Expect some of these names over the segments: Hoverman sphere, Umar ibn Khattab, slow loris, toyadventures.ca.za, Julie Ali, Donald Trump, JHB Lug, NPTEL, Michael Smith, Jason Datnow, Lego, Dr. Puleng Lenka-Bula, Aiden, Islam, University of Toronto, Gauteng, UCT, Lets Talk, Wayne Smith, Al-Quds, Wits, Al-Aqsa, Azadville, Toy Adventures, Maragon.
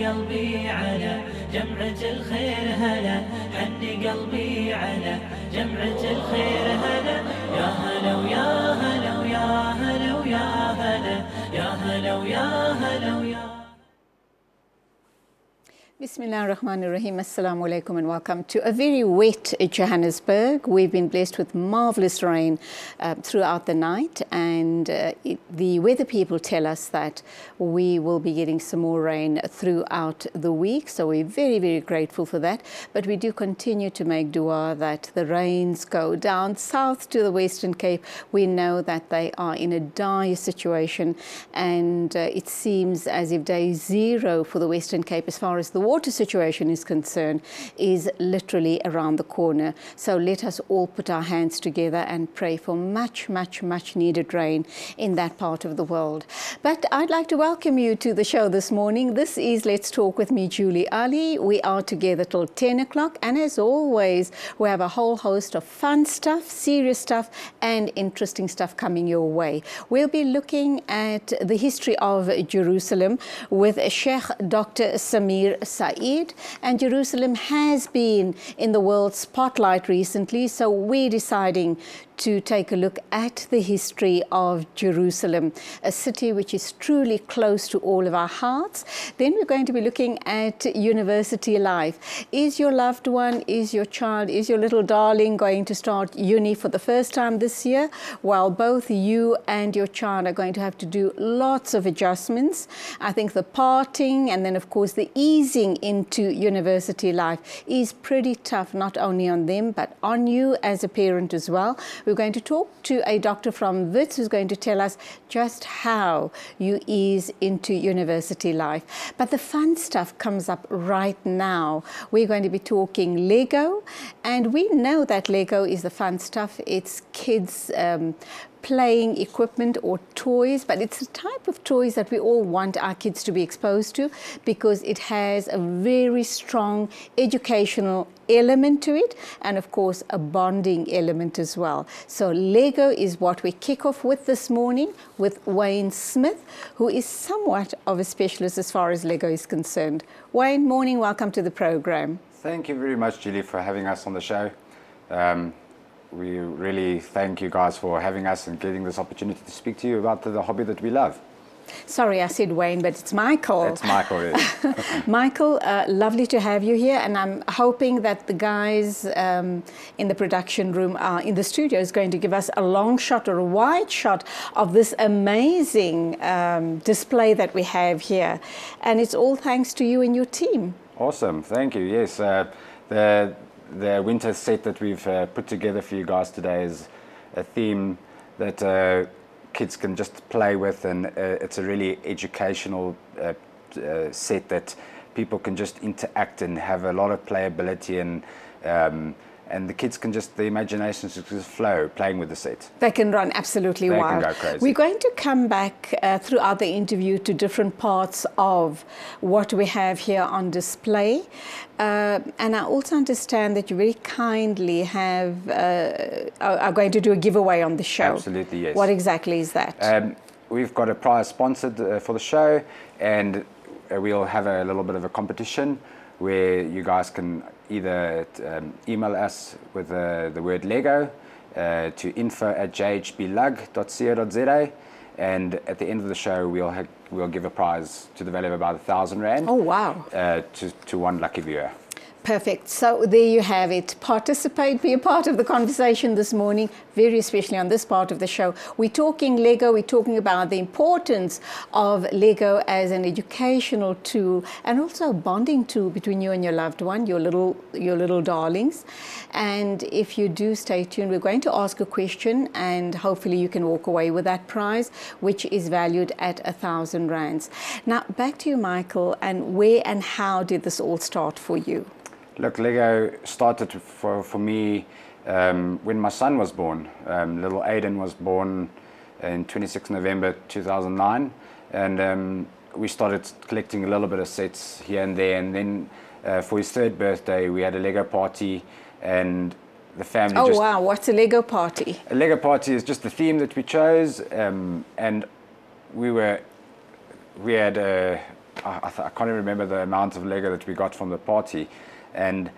قلبي على جمعة الخير هلا حن قلبي على جمعة الخير هلا يا هلا ويا هلا ويا هلا ويا هلا يا هلا ويا هلا ويا Bismillah ar-Rahman ar-Rahim. Assalamu alaikum and welcome to a very wet Johannesburg. We've been blessed with marvellous rain throughout the night, and the weather people tell us that we will be getting some more rain throughout the week, so we're very, very grateful for that. But we do continue to make dua that the rains go down south to the Western Cape. We know that they are in a dire situation, and it seems as if day zero for the Western Cape as far as the water situation is concerned is literally around the corner. So let us all put our hands together and pray for much, much, much needed rain in that part of the world. But I'd like to welcome you to the show this morning. This is Let's Talk with me, Julie Ali. We are together till 10 o'clock, and as always, we have a whole host of fun stuff, serious stuff, and interesting stuff coming your way. We'll be looking at the history of Jerusalem with Sheikh Dr. Samir Said, and Jerusalem has been in the world spotlight recently, so we're deciding to take a look at the history of Jerusalem, a city which is truly close to all of our hearts. Then we're going to be looking at university life. Is your loved one, is your child, is your little darling going to start uni for the first time this year? While both you and your child are going to have to do lots of adjustments. I think the parting and then of course the easing into university life is pretty tough, not only on them but on you as a parent as well. We're going to talk to a doctor from Wits who's going to tell us just how you ease into university life. But the fun stuff comes up right now. We're going to be talking Lego, and we know that Lego is the fun stuff. It's kids playing equipment or toys, but it's the type of toys that we all want our kids to be exposed to because it has a very strong educational element to it and of course a bonding element as well. So Lego is what we kick off with this morning with Wayne Smith, who is somewhat of a specialist as far as Lego is concerned. Wayne, morning, welcome to the program. Thank you very much, Julie, for having us on the show. We really thank you guys for having us and getting this opportunity to speak to you about the hobby that we love. Sorry, I said Wayne, but it's Michael. It's Michael, yes. Michael, lovely to have you here, and I'm hoping that the guys in the production room, in the studio, is going to give us a long shot or a wide shot of this amazing display that we have here. And it's all thanks to you and your team. Awesome, thank you, yes. The winter set that we've put together for you guys today is a theme that kids can just play with, and it's a really educational set that people can just interact and have a lot of playability, and the kids can just, the imaginations just flow playing with the set. They can run absolutely wild. They can go crazy. We're going to come back throughout the interview to different parts of what we have here on display. And I also understand that you very kindly have, are going to do a giveaway on the show. Absolutely, yes. What exactly is that? We've got a prize sponsored for the show, and we'll have a little bit of a competition where you guys can either email us with the word Lego to info@jhblug.co.za, and at the end of the show we'll give a prize to the value of about 1,000 rand. Oh wow! To one lucky viewer. Perfect. So there you have it. Participate, be a part of the conversation this morning, very especially on this part of the show. We're talking Lego, we're talking about the importance of Lego as an educational tool and also a bonding tool between you and your loved one, your little darlings. And if you do, stay tuned. We're going to ask a question and hopefully you can walk away with that prize, which is valued at 1,000 rands. Now back to you, Michael, and where and how did this all start for you? Look, Lego started for me when my son was born. Little Aiden was born in 26 November 2009, and we started collecting a little bit of sets here and there, and then for his third birthday, we had a Lego party, and the family wow, what's a Lego party? A Lego party is just the theme that we chose, and we had I can't even remember the amount of Lego that we got from the party. And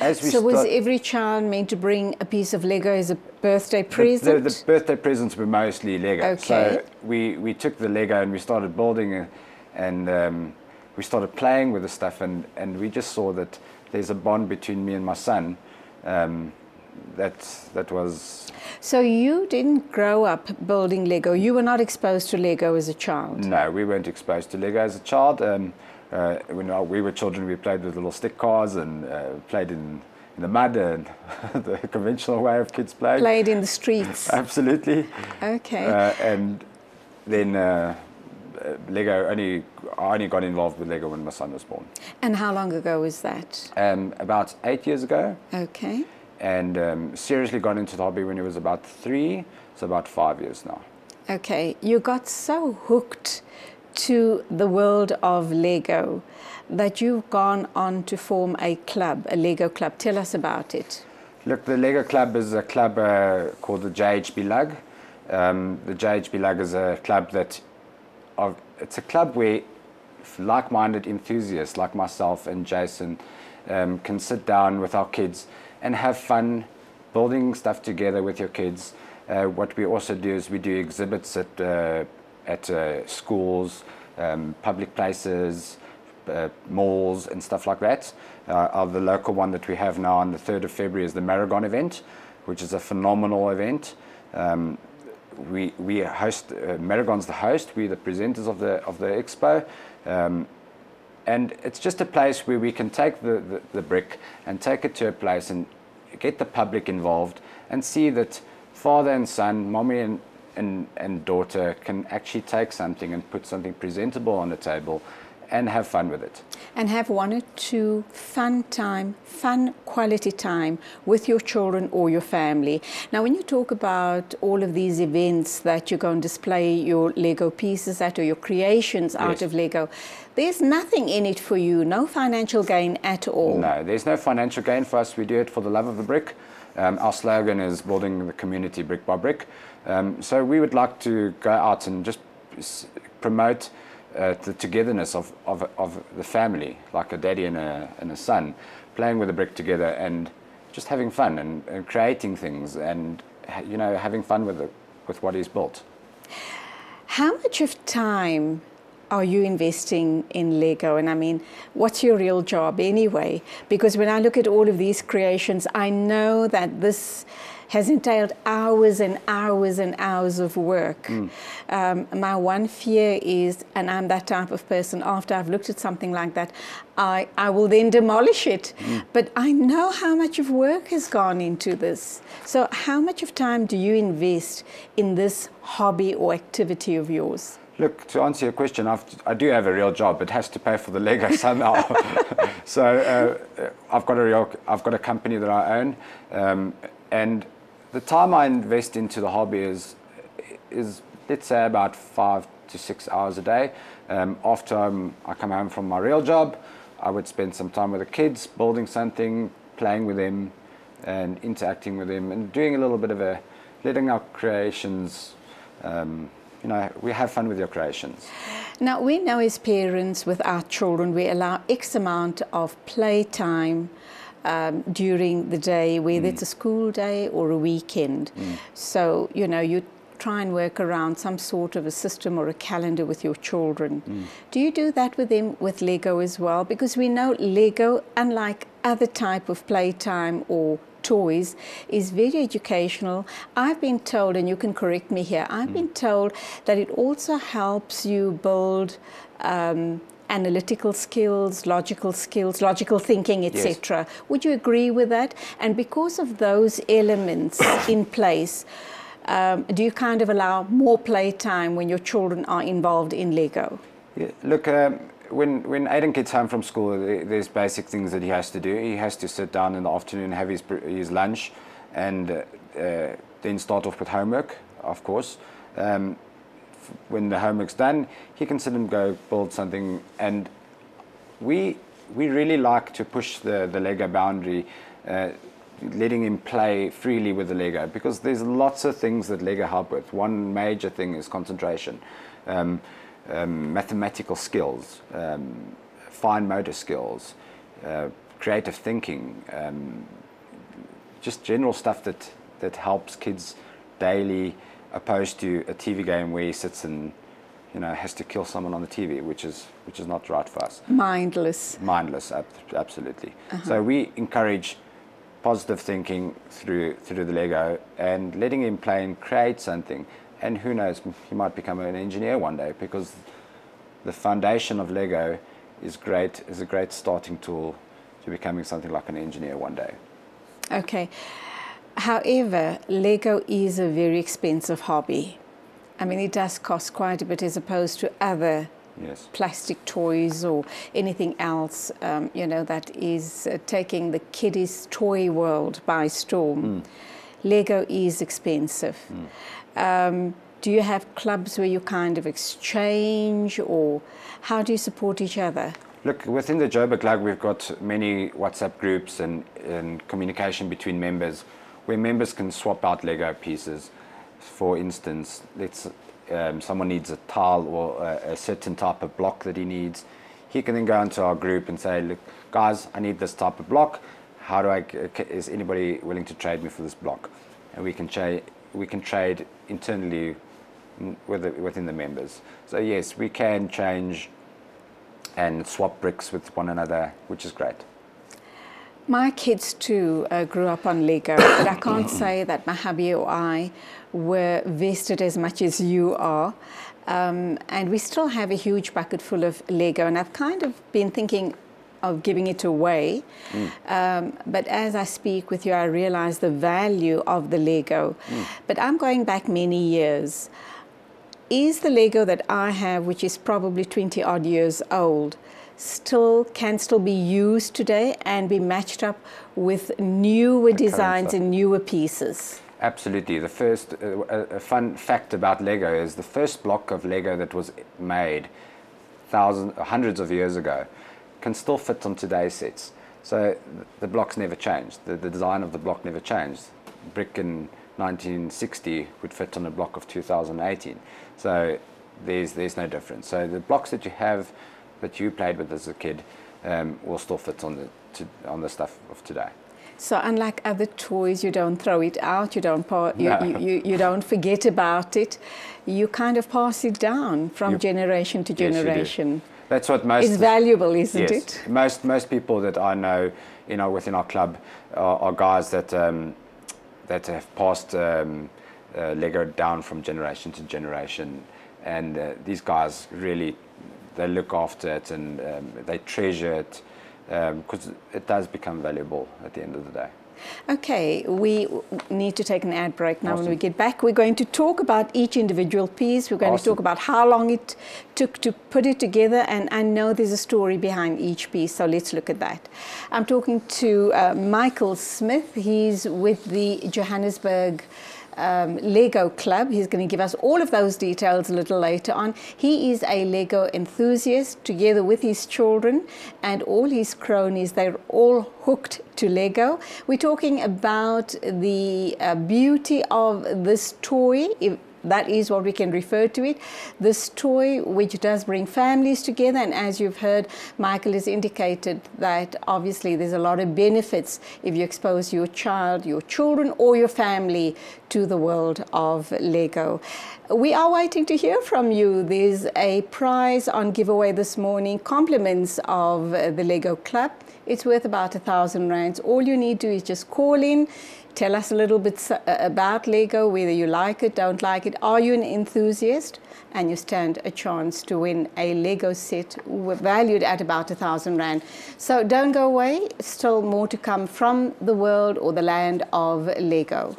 as we was every child meant to bring a piece of Lego as a birthday present? The birthday presents were mostly Lego. Okay. So we took the Lego and we started building, and we started playing with the stuff, and we just saw that there's a bond between me and my son. That was... So you didn't grow up building Lego. You were not exposed to Lego as a child. No, we weren't exposed to Lego as a child. When we were children, we played with little stick cars and played in the mud, and the conventional way of kids playing. Played in the streets. Absolutely. Okay. And then Lego, I only got involved with Lego when my son was born. And how long ago was that? About 8 years ago. Okay. And seriously got into the hobby when he was about 3, so about 5 years now. Okay, you got so hooked to the world of Lego that you've gone on to form a club, a Lego club. Tell us about it. Look, the Lego club is a club called the JHB Lug. The JHB Lug is a club it's a club where like-minded enthusiasts like myself and Jason can sit down with our kids and have fun building stuff together with your kids. What we also do is we do exhibits at schools, public places, malls and stuff like that. The local one that we have now on the 3rd of February is the Maragon event, which is a phenomenal event. We host, Maragon's the host, we're the presenters of the expo. And it's just a place where we can take the brick and take it to a place and get the public involved and see that father and son, mommy and daughter can actually take something and put something presentable on the table and have fun with it. And have one or two fun quality time with your children or your family. Now, when you talk about all of these events that you go and display your Lego pieces at or your creations out of Lego, there's nothing in it for you, no financial gain at all. No, there's no financial gain for us. We do it for the love of the brick. Our slogan is building the community brick by brick. So we would like to go out and just promote the togetherness of the family, like a daddy and a son, playing with a brick together and just having fun and creating things and, you know, having fun with what he's built. How much of time are you investing in Lego? And I mean, what's your real job anyway? Because when I look at all of these creations, I know that this has entailed hours and hours and hours of work. My one fear is, and I'm that type of person, after I've looked at something like that, I will then demolish it. But I know how much of work has gone into this. So how much of time do you invest in this hobby or activity of yours? Look, to answer your question, I do have a real job. It has to pay for the Lego somehow. So I've got a company that I own, and the time I invest into the hobby is let's say about 5 to 6 hours a day. After I come home from my real job, I would spend some time with the kids, building something, playing with them and interacting with them and doing a little bit of letting our creations, you know, we have fun with your creations. Now, we know as parents with our children, we allow X amount of playtime during the day, whether it's a school day or a weekend. So, you know, you try and work around some sort of a system or a calendar with your children. Do you do that with them with Lego as well? Because we know Lego, unlike other type of playtime or toys, is very educational. I've been told, and you can correct me here, I've been told that it also helps you build analytical skills, logical thinking, etc. Yes. Would you agree with that? And because of those elements in place, do you kind of allow more playtime when your children are involved in Lego? Yeah, look, when Aiden gets home from school, there's basic things that he has to do. He has to sit down in the afternoon, have his lunch, and then start off with homework, of course. When the homework's done, he can sit and go build something, and we we really like to push the Lego boundary, letting him play freely with the Lego, because there's lots of things that Lego help with. One major thing is concentration, mathematical skills, fine motor skills, creative thinking, just general stuff that helps kids daily, opposed to a TV game where he sits and, you know, has to kill someone on the TV, which is not right for us. Mindless, absolutely. So we encourage positive thinking through the Lego, and letting him play and create something. And who knows, he might become an engineer one day, because the foundation of Lego is a great starting tool to becoming something like an engineer one day. Okay. However, Lego is a very expensive hobby. I mean, it does cost quite a bit as opposed to other plastic toys or anything else, you know, that is taking the kiddies' toy world by storm. Mm. Lego is expensive. Mm. Do you have clubs where you kind of exchange, or how do you support each other? Look, within the JHB Lug, we've got many WhatsApp groups and communication between members, where members can swap out Lego pieces. For instance, someone needs a tile or a certain type of block that he needs. He can then go into our group and say, look, guys, I need this type of block. How do is anybody willing to trade me for this block? And we can trade internally within the members. So yes, we can change and swap bricks with one another, which is great. My kids too grew up on Lego, but I can't say that my hubby or I were vested as much as you are. And we still have a huge bucket full of Lego, and I've kind of been thinking of giving it away. Mm. But as I speak with you, I realize the value of the Lego. Mm. But I'm going back many years. Is the Lego that I have, which is probably 20 odd years old, can still be used today and be matched up with newer designs and newer pieces? Absolutely. The first a fun fact about Lego is the first block of Lego that was made hundreds of years ago can still fit on today's sets. So the blocks never changed. The design of the block never changed. Brick in 1960 would fit on a block of 2018. So there's no difference. So the blocks that you have, that you played with as a kid, will still fit on the stuff of today. So unlike other toys, you don't throw it out, you don't forget about it. You kind of pass it down from generation to generation. Yes, that's what most. It's valuable, isn't it? Most people that I know, you know, within our club are guys that have passed Lego down from generation to generation, and these guys really. They look after it, and they treasure it, because it does become valuable at the end of the day. Okay, we need to take an ad break now. Awesome. When we get back, we're going to talk about each individual piece. We're going to talk about how long it took to put it together, and I know there's a story behind each piece, so let's look at that. I'm talking to Michael Smith. He's with the Johannesburg Lego Club. He's going to give us all of those details a little later on. He is a Lego enthusiast together with his children and all his cronies. They're all hooked to Lego. We're talking about the beauty of this toy, if that is what we can refer to it. This toy which does bring families together, and as you've heard, Michael has indicated that obviously there's a lot of benefits if you expose your child, your children or your family to the world of Lego. We are waiting to hear from you. There's a prize on giveaway this morning, compliments of the Lego Club. It's worth about 1,000 rands. All you need to do is just call in, tell us a little bit about Lego, whether you like it, don't like it. Are you an enthusiast? And you stand a chance to win a Lego set valued at about 1,000 rand. So don't go away. Still more to come from the world or the land of Lego.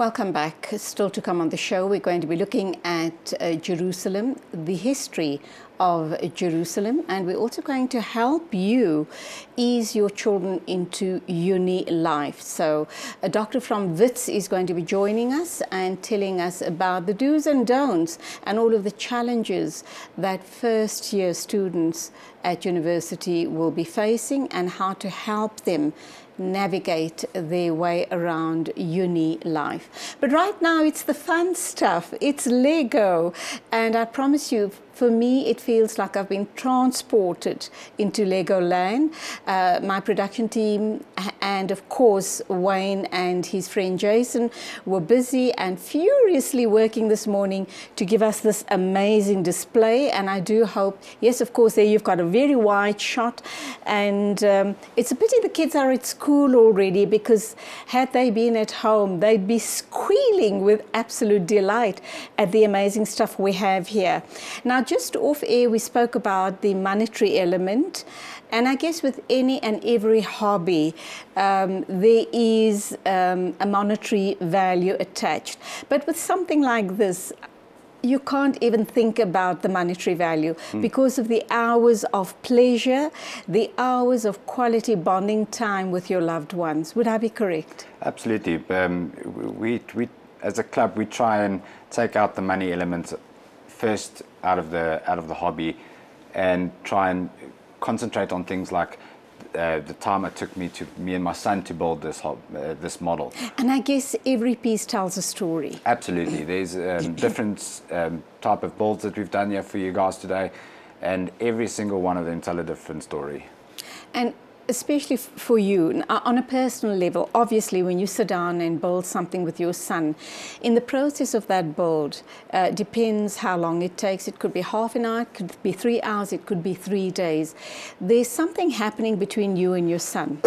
Welcome back. Still to come on the show, we're going to be looking at Jerusalem, the history of Jerusalem, and we're also going to help you ease your children into uni life. So a doctor from Wits is going to be joining us and telling us about the do's and don'ts and all of the challenges that first year students at university will be facing and how to help them navigate their way around uni life. But right now it's the fun stuff, it's Lego, and I promise you, for me, it feels like I've been transported into Legoland. My production team and, of course, Wayne and his friend Jason were busy and furiously working this morning to give us this amazing display. And I do hope, yes, of course, there you've got a very wide shot. And it's a pity the kids are at school already, because had they been at home, they'd be squealing with absolute delight at the amazing stuff we have here. Now, just off air, we spoke about the monetary element, and I guess with any and every hobby, there is a monetary value attached. But with something like this, you can't even think about the monetary value because of the hours of pleasure, the hours of quality bonding time with your loved ones. Would I be correct? Absolutely. We as a club, we try and take out the money element first out of the hobby, and try and concentrate on things like the time it took me and my son to build this model. And I guess every piece tells a story. Absolutely, there's different type of builds that we've done here for you guys today, and every single one of them tell a different story. And especially for you, on a personal level, obviously when you sit down and build something with your son, in the process of that build, depends how long it takes. It could be half an hour, it could be 3 hours, it could be 3 days. There's something happening between you and your son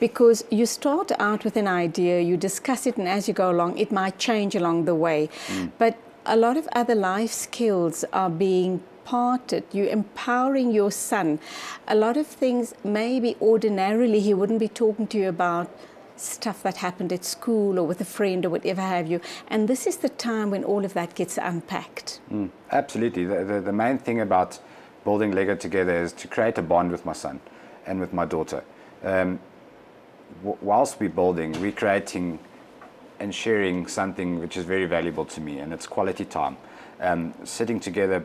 because you start out with an idea, you discuss it, and as you go along, it might change along the way. But a lot of other life skills are being parted. You're empowering your son. A lot of things maybe ordinarily he wouldn't be talking to you about, stuff that happened at school or with a friend or whatever have you. And this is the time when all of that gets unpacked. Absolutely. The main thing about building Lego together is to create a bond with my son and with my daughter. Whilst we're building, we're creating and sharing something which is very valuable to me, and it's quality time. Sitting together,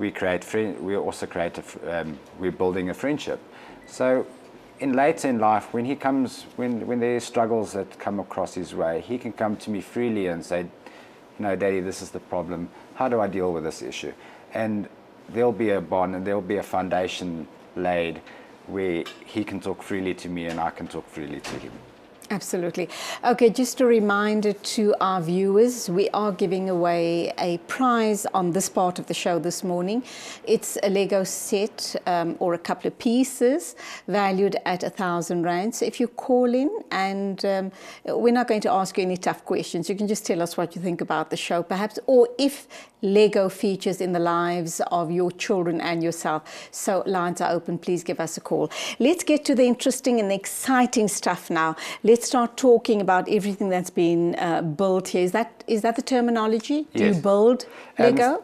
we're building a friendship. So in later in life, when he comes, when there are struggles that come across his way, he can come to me freely and say, you know, Daddy, this is the problem. How do I deal with this issue? And there'll be a bond and there'll be a foundation laid where he can talk freely to me and I can talk freely to him. Absolutely. Okay, just a reminder to our viewers, we are giving away a prize on this part of the show this morning. It's a Lego set or a couple of pieces valued at 1,000 rand. So if you call in, and we're not going to ask you any tough questions, you can just tell us what you think about the show perhaps, or if Lego features in the lives of your children and yourself. So lines are open, please give us a call. Let's get to the interesting and exciting stuff now. Let's start talking about everything that's been built here. Is that the terminology? Yes. Do you build Lego?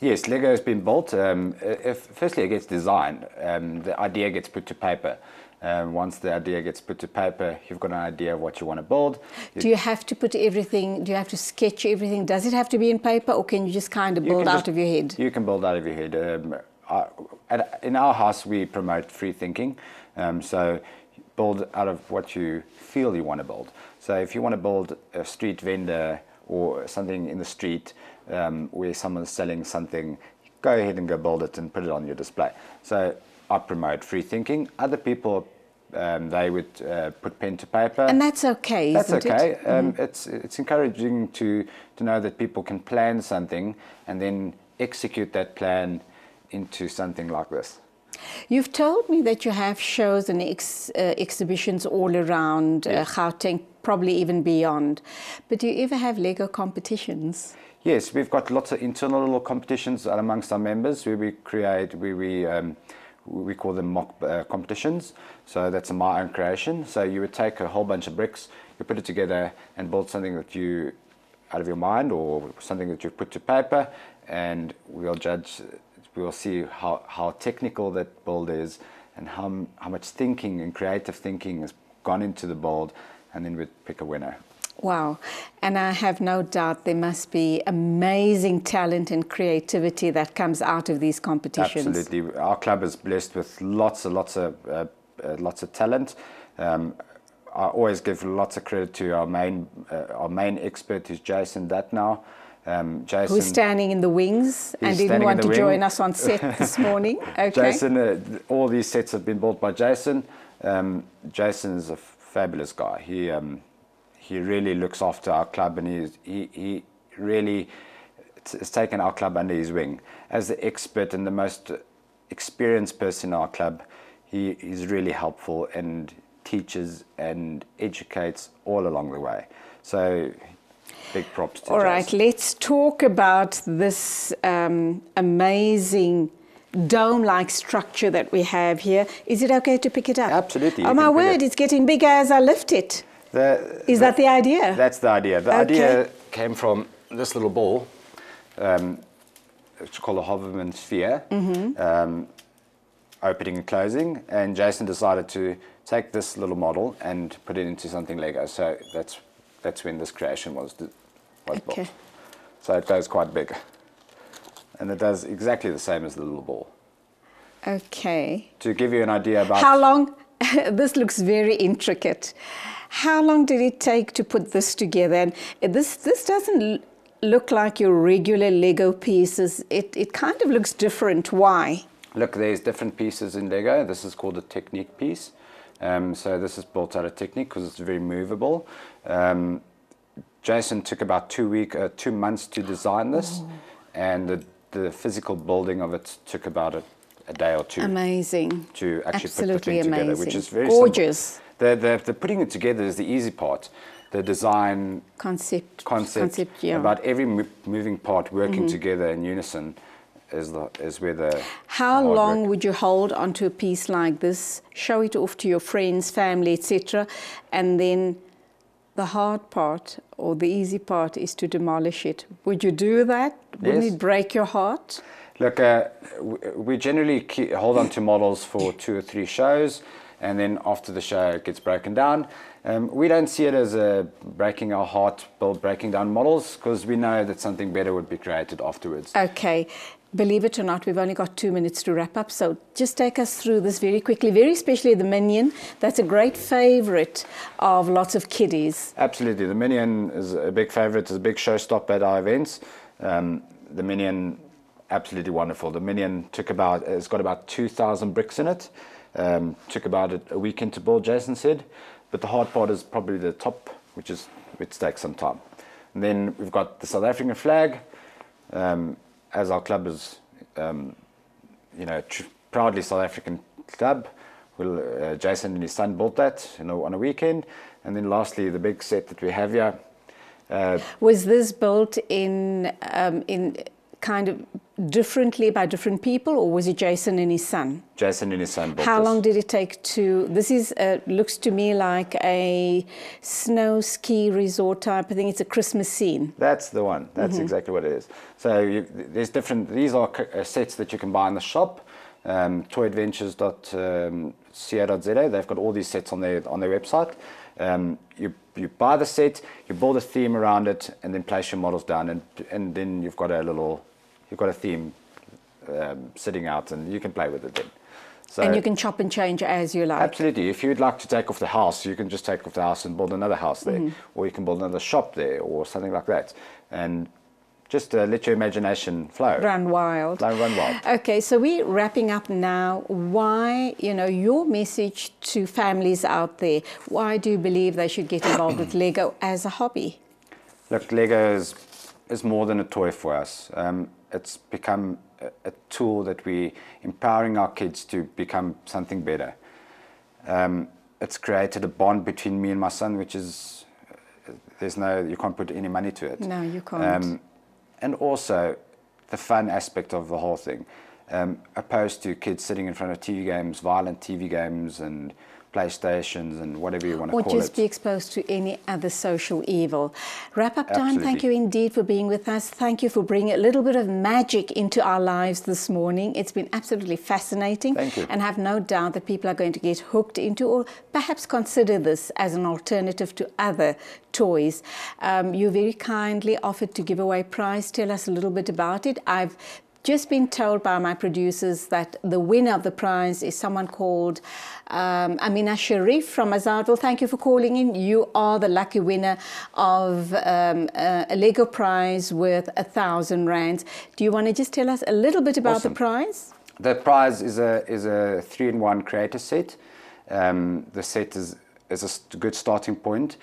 Yes, Lego has been built. Firstly, it gets designed. The idea gets put to paper. Once the idea gets put to paper, you've got an idea of what you want to build. Do you have to put everything, do you have to sketch everything? Does it have to be in paper, or can you just kind of build out of your head? You can build out of your head. In our house, we promote free thinking. So build out of what you feel you want to build. So if you want to build a street vendor or something in the street where someone's selling something, go ahead and go build it and put it on your display. So I promote free thinking. Other people, they would put pen to paper. And that's okay, isn't it? That's okay. It's encouraging to know that people can plan something and then execute that plan into something like this. You've told me that you have shows and exhibitions all around Gauteng, probably even beyond. But do you ever have Lego competitions? Yes, we've got lots of internal little competitions amongst our members where we create, we call them mock competitions. So that's my own creation. So you would take a whole bunch of bricks, you put it together and build something that you, out of your mind or something that you put to paper, and we'll judge, we'll see how technical that build is and how much thinking and creative thinking has gone into the build, and then we'd pick a winner. Wow. And I have no doubt there must be amazing talent and creativity that comes out of these competitions. Absolutely. Our club is blessed with lots and lots of talent. I always give lots of credit to our main expert, who's Jason Datnow. Jason, who's standing in the wings and didn't want to join us on set this morning. Okay. Jason, all these sets have been built by Jason. Jason is a fabulous guy. He really looks after our club, and he really has taken our club under his wing. As the expert and the most experienced person in our club, he is really helpful and teaches and educates all along the way. So big props to Jason. All right, let's talk about this amazing dome-like structure that we have here. Is it okay to pick it up? Absolutely. Oh my word, it's getting bigger as I lift it. Is that the idea? That's the idea. The idea came from this little ball. It's called a Hoverman sphere, opening and closing. And Jason decided to take this little model and put it into something Lego. So that's when this creation was built. So it goes quite big. And it does exactly the same as the little ball. Okay. To give you an idea about... How long? This looks very intricate. How long did it take to put this together? And this doesn't look like your regular Lego pieces. It kind of looks different. Why? Look, there's different pieces in Lego. This is called a technique piece. So this is built out of technique because it's very movable. Jason took about 2 months to design this, and the physical building of it took about a day or two. Amazing. To actually put the thing together, which is very gorgeous. Simple. The putting it together is the easy part. The design concept yeah. About every moving part working together in unison is where the How long work. Would you hold onto a piece like this, show it off to your friends, family, etc., and then the hard part or the easy part is to demolish it? Would you do that? Wouldn't it break your heart? Look, we generally hold on to models for 2 or 3 shows, and then after the show it gets broken down. We don't see it as a breaking our heart, breaking down models, because we know that something better would be created afterwards. Okay, believe it or not, we've only got 2 minutes to wrap up, so just take us through this very quickly, very especially the Minion. That's a great favourite of lots of kiddies. Absolutely, the Minion is a big favourite, is a big showstopper at our events. The Minion, absolutely wonderful. The Minion it's got about 2,000 bricks in it. Took about a weekend to build, Jason said, but the hard part is probably the top, which takes some time. And then we've got the South African flag, as our club is, proudly South African club. Jason and his son built that, on a weekend. And then lastly, the big set that we have here. Was this built in kind of differently by different people, or was it Jason and his son? Jason and his son. How long did it take to... This is looks to me like a snow ski resort type of thing. It's a Christmas scene. That's the one. That's exactly what it is. So there's different... These are sets that you can buy in the shop. Toyadventures.ca.za. They've got all these sets on their website. You buy the set, you build a theme around it, and then place your models down, and then you've got a little... You've got a theme sitting out, and you can play with it then. So, and you can chop and change as you like. Absolutely. If you'd like to take off the house, you can just take off the house and build another house there. Or you can build another shop there or something like that. And just let your imagination flow. Run wild. Run wild. Okay, so we're wrapping up now. Why, your message to families out there, why do you believe they should get involved with Lego as a hobby? Look, Lego is more than a toy for us. It's become a tool that we're empowering our kids to become something better. It's created a bond between me and my son, which is, you can't put any money to it. No, you can't. And also the fun aspect of the whole thing, opposed to kids sitting in front of TV games, violent TV games and PlayStations and whatever you want to call it. Or just be exposed to any other social evil. Wrap-up time, thank you indeed for being with us. Thank you for bringing a little bit of magic into our lives this morning. It's been absolutely fascinating. Thank you. And I have no doubt that people are going to get hooked into or perhaps consider this as an alternative to other toys. You very kindly offered to give away a prize. Tell us a little bit about it. I've just been told by my producers that the winner of the prize is someone called Amina Sharif from Azadville. Thank you for calling in. You are the lucky winner of a Lego prize worth 1,000 rands. Do you want to just tell us a little bit about the prize? The prize is a 3-in-1 creator set. The set is a good starting point.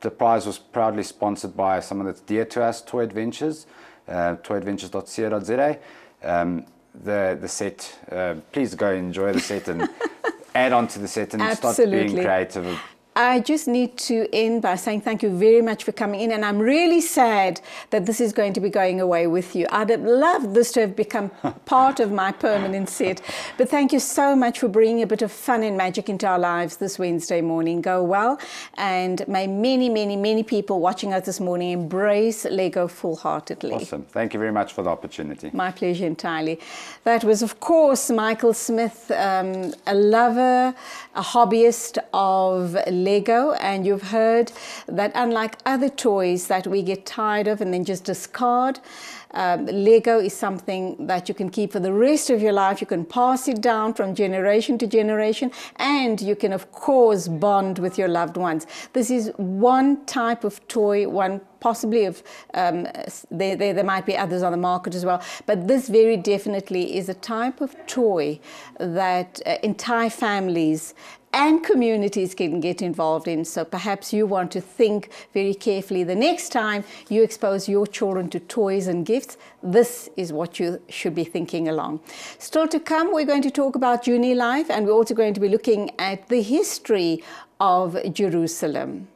The prize was proudly sponsored by someone that's dear to us, Toy Adventures. Toyadventures.ca.za. The set, please go enjoy the set and add on to the set and start being creative. I just need to end by saying thank you very much for coming in, and I'm really sad that this is going to be going away with you. I'd have loved this to have become part of my permanent set, but thank you so much for bringing a bit of fun and magic into our lives this Wednesday morning. Go well, and may many, many, many people watching us this morning embrace Lego full-heartedly. Awesome. Thank you very much for the opportunity. My pleasure entirely. That was, of course, Michael Smith, a lover, a hobbyist of Lego, and you've heard that unlike other toys that we get tired of and then just discard, Lego is something that you can keep for the rest of your life. You can pass it down from generation to generation, and you can of course bond with your loved ones. This is one type of toy, one possibly of, there might be others on the market as well, but this very definitely is a type of toy that entire families and communities can get involved in. So perhaps you want to think very carefully the next time you expose your children to toys and gifts. This is what you should be thinking along. Still to come, we're going to talk about UniLife, and we're also going to be looking at the history of Jerusalem.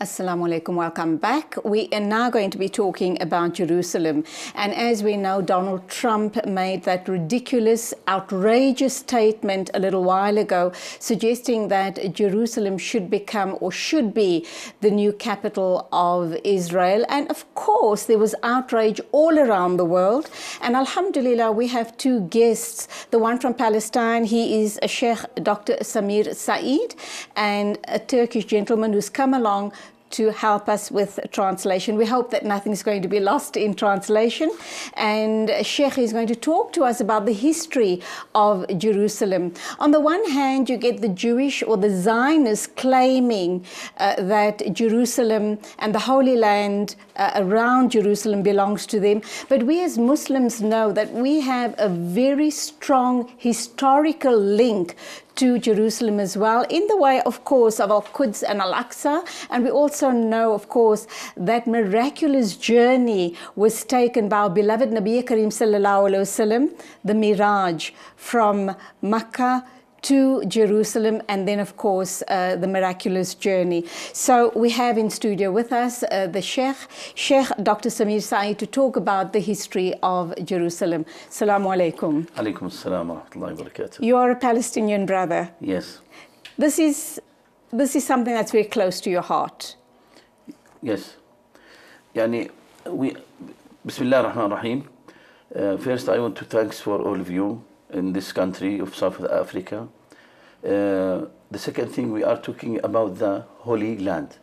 Assalamu alaikum, welcome back. We are now going to be talking about Jerusalem. And as we know, Donald Trump made that ridiculous, outrageous statement a little while ago, suggesting that Jerusalem should become or should be the new capital of Israel. And of course, there was outrage all around the world. And alhamdulillah, we have two guests. The one from Palestine, he is Sheikh Dr. Samir Said, and a Turkish gentleman who's come along to help us with translation. We hope that nothing's going to be lost in translation. And Sheikh is going to talk to us about the history of Jerusalem. On the one hand, you get the Jewish or the Zionists claiming that Jerusalem and the Holy Land around Jerusalem belongs to them. But we as Muslims know that we have a very strong historical link to Jerusalem as well, in the way, of course, of Al-Quds and Al-Aqsa. And we also know, of course, that miraculous journey was taken by our beloved Nabi Karim Sallallahu Alaihi Wasallam, the Miraj, from Makkah to Jerusalem, and then of course the miraculous journey. So we have in studio with us the Sheikh Dr. Samir Said to talk about the history of Jerusalem. Assalamu alaikum. Alaikum assalam wa rahmatullahi wa barakatuh. You are a Palestinian brother. Yes. This is something that's very close to your heart. Yes. Yani, Bismillah ar-Rahman ar-Rahim. First I want to thank for all of you in this country of South Africa. The second thing, we are talking about the Holy Land.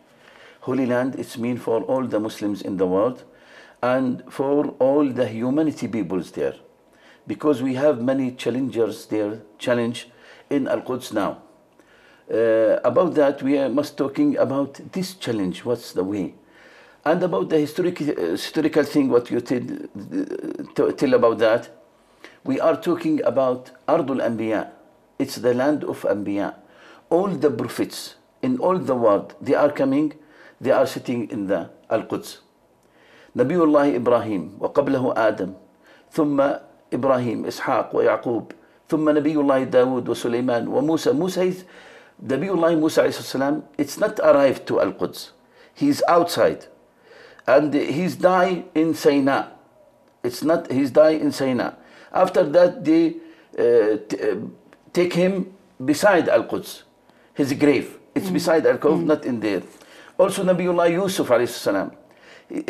Holy Land, it's mean for all the Muslims in the world and for all the humanity peoples there. Because we have many challengers there, challenge in Al-Quds now. About that, we must talking about this challenge, what's the way? And about the historical thing, what you tell about that, we are talking about Ardul Anbiya. It's the land of Anbiya. All the prophets in all the world, they are coming, they are sitting in the Al-Quds. Nabiullah Ibrahim, wa qablahu Adam, thumma Ibrahim, Ishaq, wa Yaqub, thumma Nabiullah Dawood, wa Sulaiman, wa Musa. Nabiullah Musa, it's not arrived to Al-Quds. He's outside. And he's died in Sina. It's not, he's died in Sina. After that, they take him beside Al-Quds, his grave. It's beside Al-Quds, not in there. Also, Nabiullah Yusuf,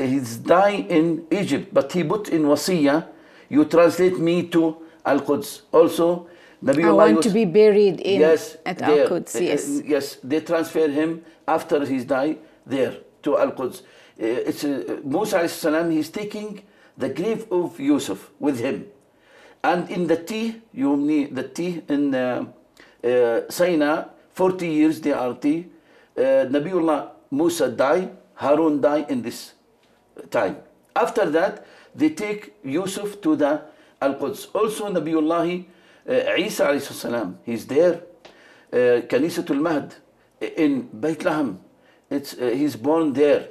he's died in Egypt, but he put in Wasiyah, you translate me to Al-Quds. Also, Nabiullah Yusuf, to be buried in, at Al-Quds, yes. Yes, they transfer him after he's died there to Al-Quds. It's Musa, he's taking the grave of Yusuf with him. And in the tea, you need the tea in Sina, 40 years they are tea. Nabiullah Musa died, Harun died in this time. After that, they take Yusuf to the Al-Quds. Also, Nabiullah Isa, he's there. Kanisatul Mahd in Bethlehem. He's born there.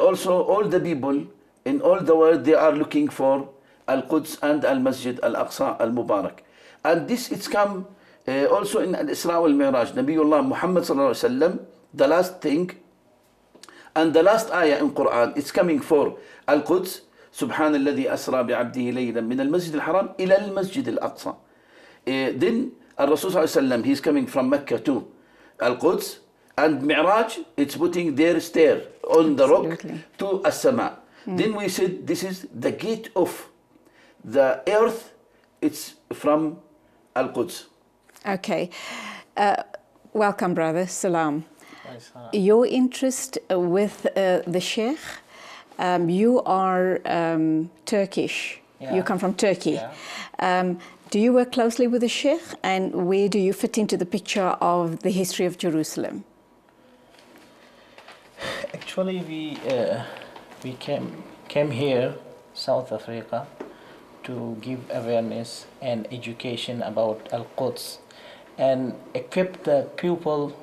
Also, all the people in all the world, they are looking for Al-Quds and Al-Masjid Al-Aqsa Al-Mubarak. And this, it's come also in Al-Isra Wal-Mi'raj. Nabiullah Muhammad Sallallahu Alaihi Wasallam, the last thing, and the last ayah in Quran, it's coming for Al-Quds. Subhanalladhi asra bi'abdihi laylan min al-Masjid Al-Haram ila al-Masjid Al-Aqsa. Then, Al-Rasul Sallallahu Alaihi Wasallam, he's coming from Mecca to Al-Quds. And Mi'raj, it's putting their stair on the rock to As-Sama. Then we said this is the gate of the earth, it's from Al-Quds. Okay. Welcome, brother. Salam. Your interest with the Sheikh, you are Turkish. Yeah. You come from Turkey. Yeah. Do you work closely with the Sheikh, and where do you fit into the picture of the history of Jerusalem? Actually, we came here, South Africa, to give awareness and education about Al-Quds, and equip the people,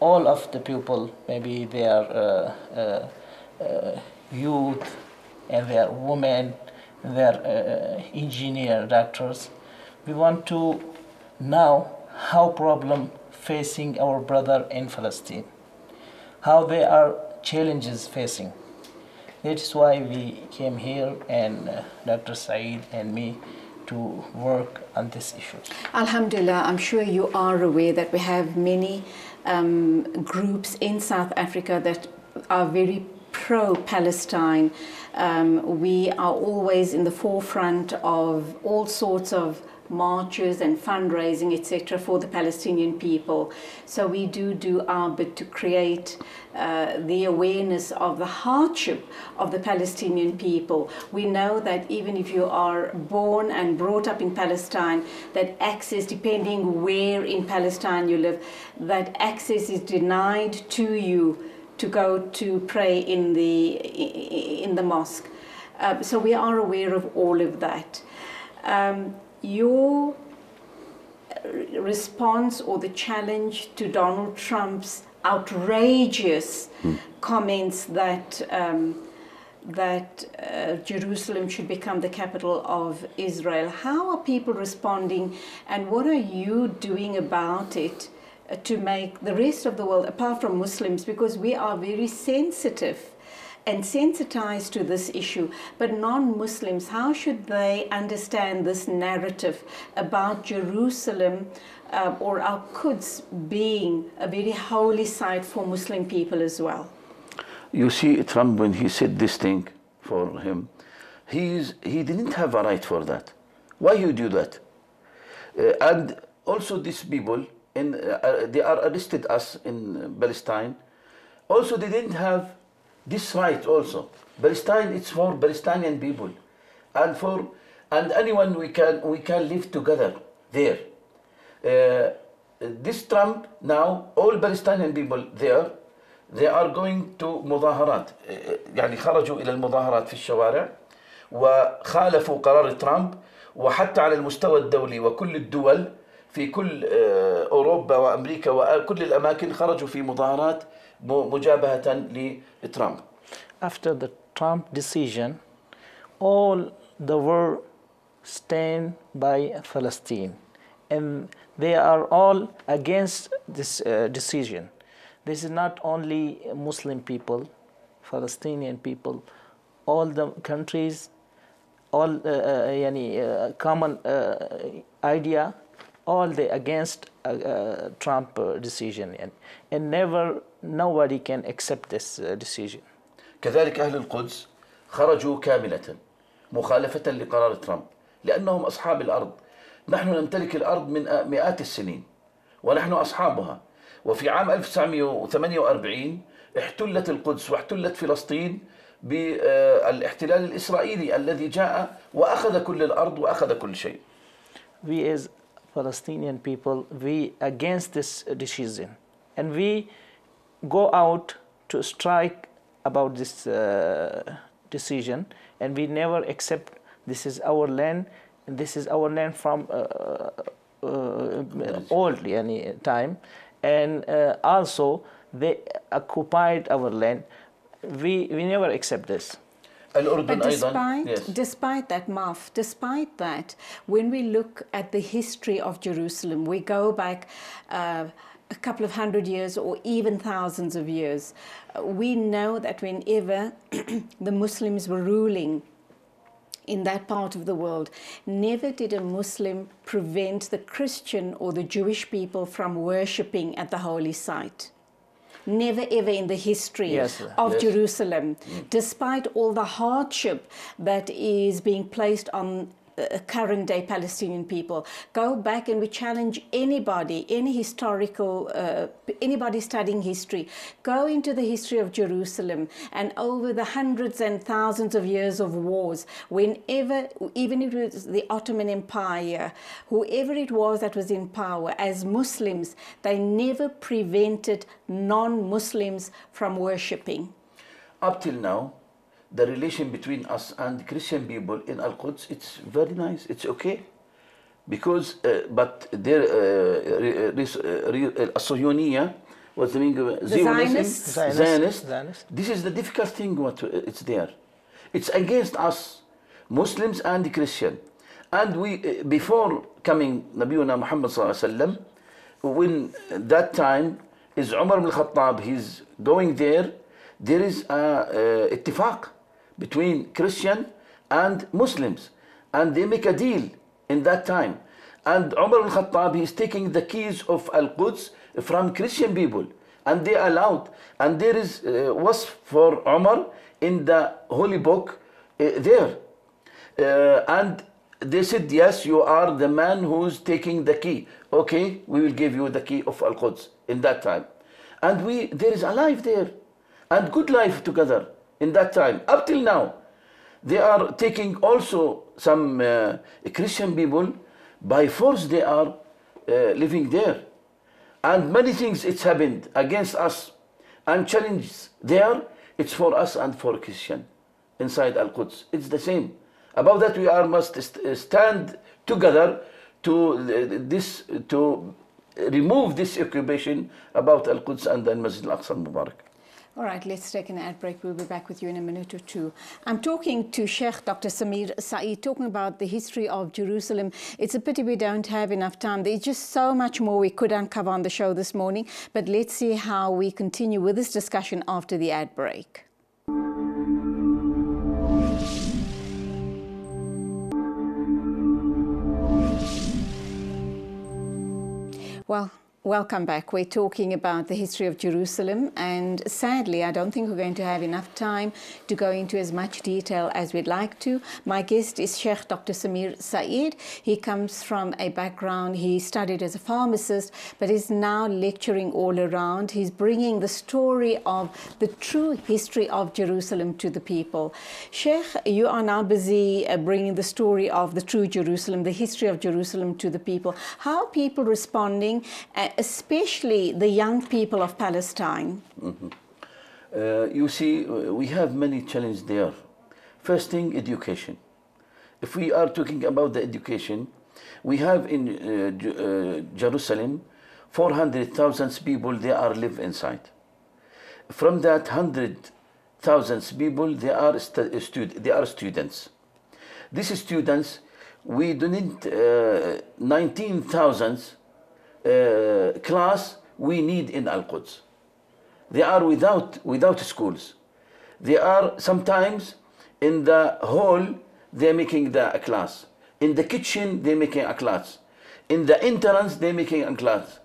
all of the people, maybe their youth and their women, their engineer, doctors. We want to know how problem facing our brother in Palestine, how they are challenges facing. That's why we came here, and Dr. Said and me, to work on this issue. Alhamdulillah, I'm sure you are aware that we have many groups in South Africa that are very pro-Palestine. We are always in the forefront of all sorts of marches and fundraising, etc., for the Palestinian people. So we do our bit to create the awareness of the hardship of the Palestinian people. We know that even if you are born and brought up in Palestine, that access, depending where in Palestine you live, that access is denied to you to go to pray in the mosque. So we are aware of all of that. Your response or the challenge to Donald Trump's outrageous comments that Jerusalem should become the capital of Israel. How are people responding, and what are you doing about it to make the rest of the world, apart from Muslims, because we are very sensitive and sensitized to this issue, but non-Muslims, how should they understand this narrative about Jerusalem or Al-Quds being a very holy site for Muslim people as well? You see, Trump, when he said this thing for him, he didn't have a right for that. Why you do that? And also these people, they are arrested us in Palestine. Also, they didn't have this right also. Palestine, it's for Palestinian people, and for anyone we can live together there. This Trump now, all Palestinian people there, they are going to مظاهرات. يعني خرجوا إلى المظاهرات في الشوارع وخالفوا قرار ترامب وحتى على المستوى الدولي وكل الدول في كل أوروبا وأمريكا وكل الأماكن خرجوا في مظاهرات مجابهة لترامب. After the Trump decision, all the world stand by Palestine, and they are all against this decision. This is not only Muslim people, Palestinian people, all the countries, all common idea, all they against Trump decision, and never nobody can accept this decision. كذلك أهل القدس خرجوا كاملة مخالفة لقرار ترامب لأنهم أصحاب الأرض. نحن نمتلك الأرض من مئات السنين ونحن أصحابها. وفي عام 1948 احتلت القدس واحتلت فلسطين بالاحتلال الإسرائيلي الذي جاء وأخذ كل الأرض وأخذ كل شيء. We as Palestinian people, we against this decision, and we go out to strike about this decision, and we never accept this is our land, and this is our land from old any time, and also they occupied our land. We never accept this. But despite that, Maf, despite that, when we look at the history of Jerusalem, we go back a couple of hundred years or even thousands of years. We know that whenever the Muslims were ruling in that part of the world, never did a Muslim prevent the Christian or the Jewish people from worshipping at the holy site. Never ever in the history of Jerusalem, despite all the hardship that is being placed on current day Palestinian people. Go back, and we challenge anybody, anybody studying history, go into the history of Jerusalem and over the hundreds and thousands of years of wars, whenever, even if it was the Ottoman Empire, whoever it was that was in power, as Muslims, they never prevented non-Muslims from worshipping. Up till now, the relation between us and Christian people in Al-Quds, it's very nice, it's okay. Because, but their Al-Sahiyoniya was the meaning of Zionist. This is the difficult thing, what it's there. It's against us, Muslims and Christian. And we, before coming, Nabiuna Muhammad Sallallahu Alaihi Wasallam, when that time is Umar ibn Khattab, he's going there, there is a ittifaq between Christian and Muslims, and they make a deal in that time. And Umar al-Khattab, he is taking the keys of Al-Quds from Christian people, and they allowed. And there is wasf for Umar in the holy book there. And they said, yes, you are the man who is taking the key. Okay, we will give you the key of Al-Quds in that time. And we, there is a life there, and good life together in that time. Up till now, they are taking also some Christian people, by force they are living there. And many things it's happened against us, and challenges there, it's for us and for Christian inside Al-Quds. It's the same. About that we are must stand together to remove this occupation about Al-Quds and then Masjid Al-Aqsa Mubarak. All right, let's take an ad break. We'll be back with you in a minute or two. I'm talking to Sheikh Dr. Samir Saeed, talking about the history of Jerusalem. It's a pity we don't have enough time. There's just so much more we could uncover on the show this morning, but let's see how we continue with this discussion after the ad break. Well, welcome back. We're talking about the history of Jerusalem, and sadly I don't think we're going to have enough time to go into as much detail as we'd like to. My guest is Sheikh Dr. Samir Saeed. He comes from a background, he studied as a pharmacist, but is now lecturing all around. He's bringing the story of the true history of Jerusalem to the people. Sheikh, you are now busy bringing the story of the true Jerusalem, the history of Jerusalem to the people. How are people responding? Especially the young people of Palestine. You see, we have many challenges there. First thing, education. If we are talking about the education, we have in Jerusalem 400,000 people they are live inside. From that 100,000 people, they are students. These students, we don't 19,000 class we need in Al-Quds. They are without schools. They are sometimes in the hall, they're making a class. In the kitchen, they're making a class. In the entrance, they're making a class.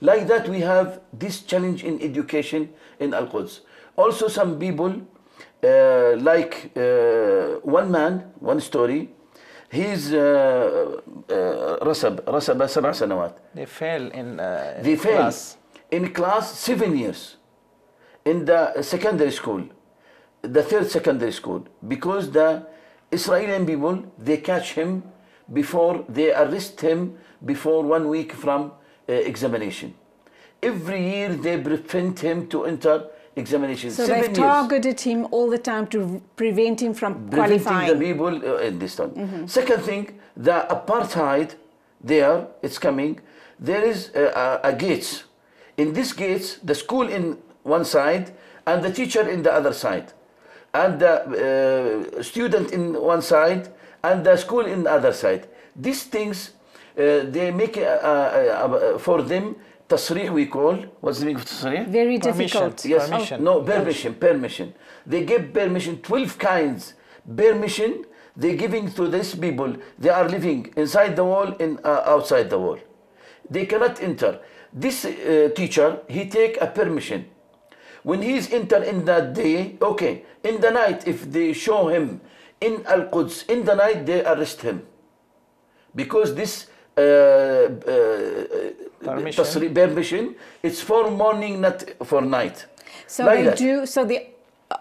Like that, we have this challenge in education in Al-Quds. Also, some people, like one man, one story, he's Rasaba 7 years. They fail in class. In class 7 years. In the secondary school, the third secondary school, because the Israeli people, they catch him before, they arrest him before 1 week from examination. Every year they prevent him to enter examination. So they've targeted him all the time to prevent him from qualifying. Preventing the people in this time. Mm-hmm. Second thing, the apartheid there, it's coming. There is a gates. In this gates, the school in one side and the teacher in the other side, and the student in one side and the school in the other side. These things, they make for them tasrih, we call. What's the meaning of tasrih? Very difficult. Yes. Permission. Oh. No, permission. Permission. They give permission, 12 kinds. Permission they're giving to these people. They are living inside the wall and outside the wall. They cannot enter. This teacher, he take a permission. When he is entered in the day, okay, in the night, if they show him in Al-Quds, in the night, they arrest him. Because this permission, it's for morning, not for night. So like they that. Do, so the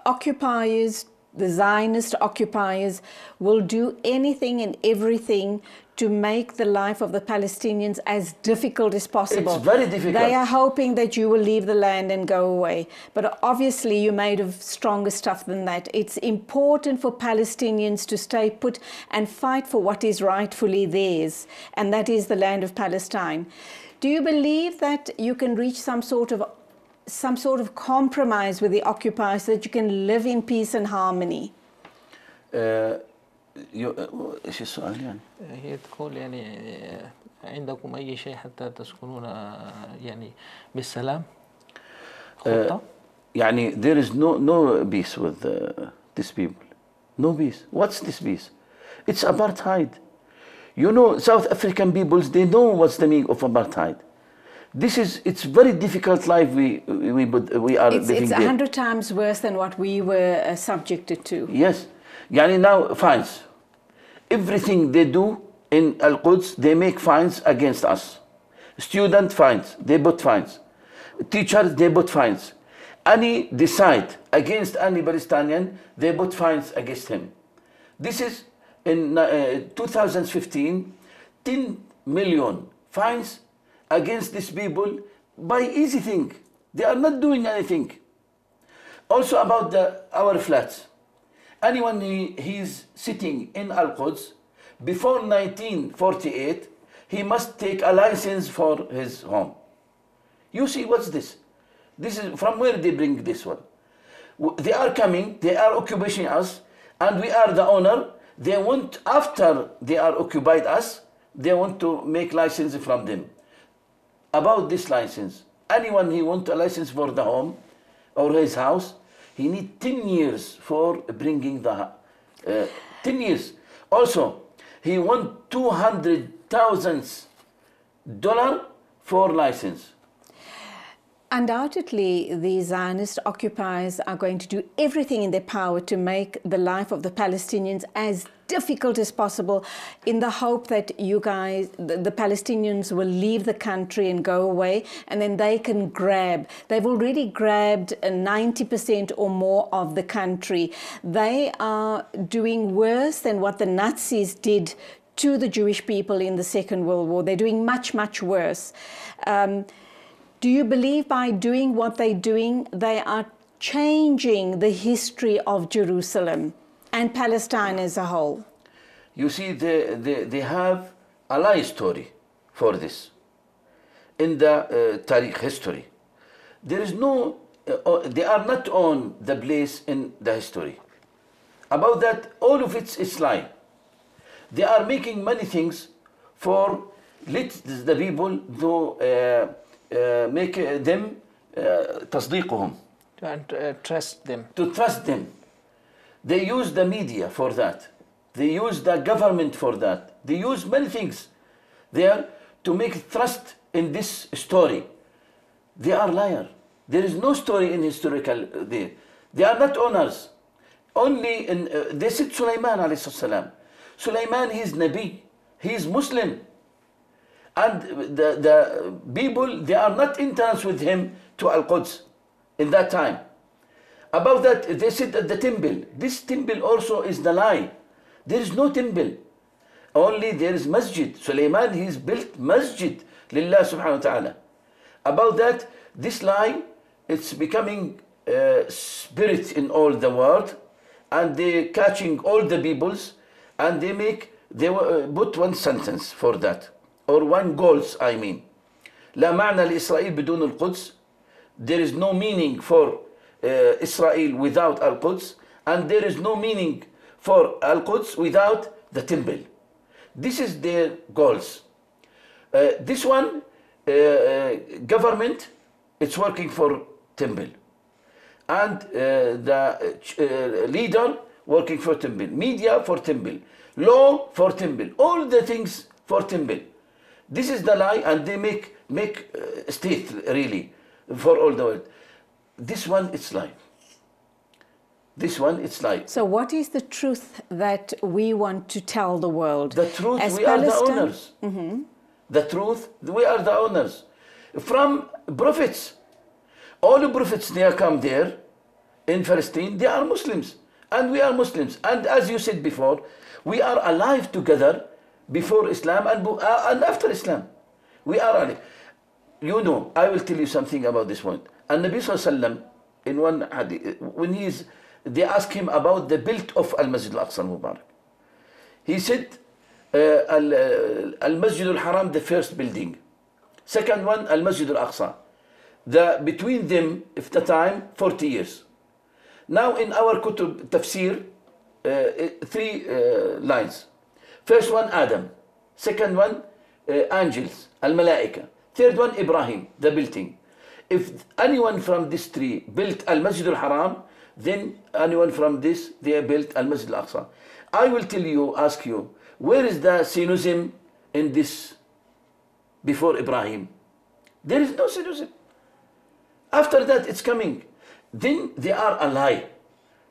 occupiers, the Zionist occupiers, will do anything and everything to make the life of the Palestinians as difficult as possible. It's very difficult. They are hoping that you will leave the land and go away. But obviously you're made of stronger stuff than that. It's important for Palestinians to stay put and fight for what is rightfully theirs, and that is the land of Palestine. Do you believe that you can reach some sort of compromise with the occupiers so that you can live in peace and harmony? ايش السؤال يعني؟ هي تقول يعني عندكم اي شيء حتى تسكنون يعني بالسلام؟ خطة؟ يعني there is no peace with these people. No peace. What's this peace? It's apartheid. You know, South African peoples, they know what's the meaning of apartheid. This is, it's very difficult life we are living. It's 100 times worse than what we were subjected to. Yes. Yani now fines. Everything they do in Al-Quds, they make fines against us. Student fines, they put fines. Teachers, they put fines. Any decide against any Palestinian, they put fines against him. This is in 2015, 10 million fines against these people by easy thing. They are not doing anything. Also about our flats. Anyone he's sitting in Al-Quds before 1948, he must take a license for his home. You see, what's this? This is from where they bring this one. They are coming, they are occupying us, and we are the owner. They want, after they are occupied us, they want to make license from them. About this license, anyone he wants a license for the home or his house, he need 10 years for bringing the 10 years. Also, he want $200,000 for license. Undoubtedly, the Zionist occupiers are going to do everything in their power to make the life of the Palestinians as difficult as possible, in the hope that you guys, the Palestinians, will leave the country and go away, and then they can grab. They've already grabbed 90% or more of the country. They are doing worse than what the Nazis did to the Jewish people in the Second World War. They're doing much, much worse. Do you believe by doing what they're doing, they are changing the history of Jerusalem and Palestine as a whole? You see, they have a lie story for this. In the Tariq history, there is no, they are not on the place in the history. About that, all of it is lie. They are making many things for let the people do, make them تصديقهم. trust them. To trust them. They use the media for that. They use the government for that. They use many things there to make trust in this story. They are liars. There is no story in historical there. They are not honors. Only in, they said Sulaiman alayhi salam. Sulaiman, he is Nabi. He is Muslim. And the people, they are not in terms with him to Al-Quds in that time. About that, they said at the temple. This temple also is the lie. There is no temple. Only there is masjid. Sulaiman, he has built masjid lillah subhanahu wa ta'ala. About that, this lie, it's becoming spirit in all the world, and they catching all the peoples, and they make, they put one sentence for that, or one goals, I mean. لا معنى لإسرائيل بدون القدس. There is no meaning for Israel without Al-Quds, and there is no meaning for Al-Quds without the temple. This is their goals. This one, government, it's working for temple. And the leader working for temple. Media for temple. Law for temple. All the things for temple. This is the lie, and they make state really for all the world. This one, it's lie. This one, it's lie. So what is the truth that we want to tell the world? The truth, as we Palestine, are the owners. Mm-hmm. The truth, we are the owners. From prophets. All the prophets, they come there in Palestine, they are Muslims. And we are Muslims. And as you said before, we are alive together before Islam and after Islam. We are alive. You know, I will tell you something about this one. And Nabi Sallallahu Alaihi Wasallam, in one hadith, when he is, they ask him about the built of Al-Masjid Al-Aqsa Al-Mubarak. He said, Al-Masjid Al-Haram, the first building. Second one, Al-Masjid Al-Aqsa. Between them, at the time, 40 years. Now in our Kutub Tafsir, three lines. First one, Adam. Second one, angels, Al-Malaika. Third one, Ibrahim, the building. If anyone from this tree built Al-Masjid Al-Haram, then anyone from this, they built Al-Masjid Al-Aqsa. I will tell you, ask you, where is the Sinism in this before Ibrahim? There is no Sinism. After that, it's coming. Then they are a lie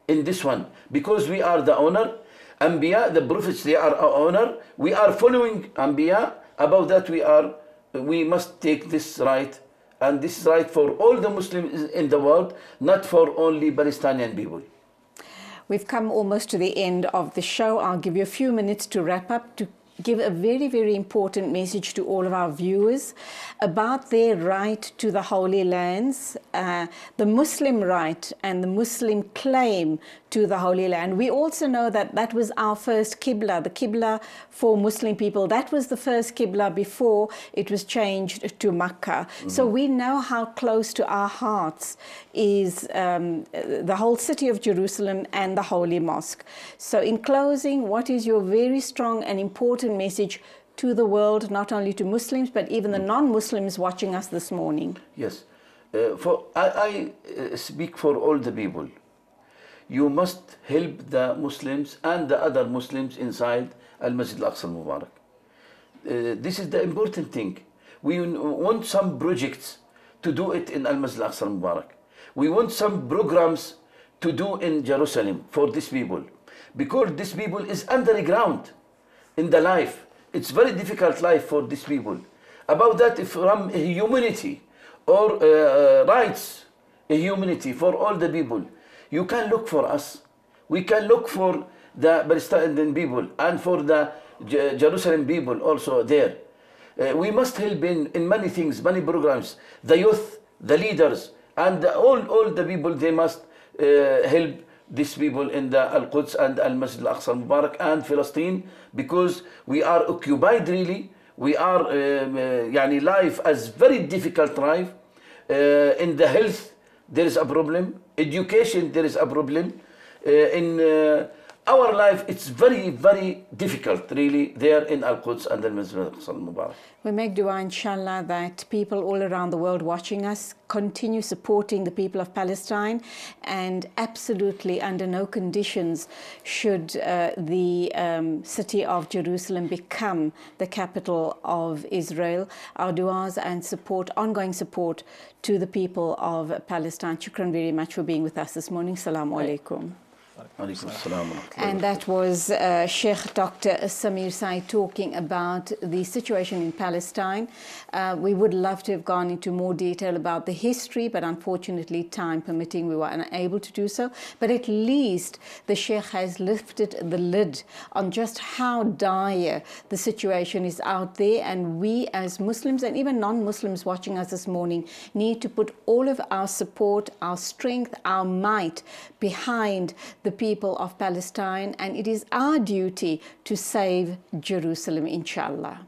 in this one. Because we are the owner. Anbiya, the prophets, they are our owner. We are following Anbiya. About that, we must take this right. And this is right for all the Muslims in the world, not for only Palestinian people. We've come almost to the end of the show. I'll give you a few minutes to wrap up, to give a very, very important message to all of our viewers about their right to the Holy Lands, the Muslim right and the Muslim claim to the Holy Land. We also know that that was our first Qibla, the Qibla for Muslim people. That was the first Qibla before it was changed to Makkah. Mm-hmm. So we know how close to our hearts is the whole city of Jerusalem and the Holy Mosque. So in closing, what is your very strong and important message to the world, not only to Muslims, but even the non-Muslims watching us this morning? Yes, I speak for all the people. You must help the Muslims and the other Muslims inside Al-Masjid Al-Aqsa Al-Mubarak. This is the important thing. We want some projects to do it in Al-Masjid Al-Aqsa Al-Mubarak. We want some programs to do in Jerusalem for these people. Because these people is underground in the life. It's very difficult life for these people. About that, from humanity or rights, humanity for all the people. You can look for us. We can look for the Palestinian people and for the Jerusalem people also there. We must help in many things, many programs. The youth, the leaders, and all the people, they must help these people in the Al-Quds and Al-Masjid Al-Aqsa Mubarak and Palestine, because we are occupied really. We are, life as very difficult life. In the health, there is a problem. Education, there is a problem. In Our life, it's very, very difficult, really, there in Al-Quds and Al-Masjid Al-Mubarak. We make dua, inshallah, that people all around the world watching us continue supporting the people of Palestine, and absolutely under no conditions should the city of Jerusalem become the capital of Israel. Our duas and support, ongoing support to the people of Palestine. Shukran very much for being with us this morning. Salaam alaikum. And that was Sheikh Dr. Samir Said talking about the situation in Palestine. We would love to have gone into more detail about the history, but unfortunately, time permitting, we were unable to do so. But at least the Sheikh has lifted the lid on just how dire the situation is out there. And we as Muslims and even non-Muslims watching us this morning need to put all of our support, our strength, our might behind the people of Palestine, and it is our duty to save Jerusalem, inshallah.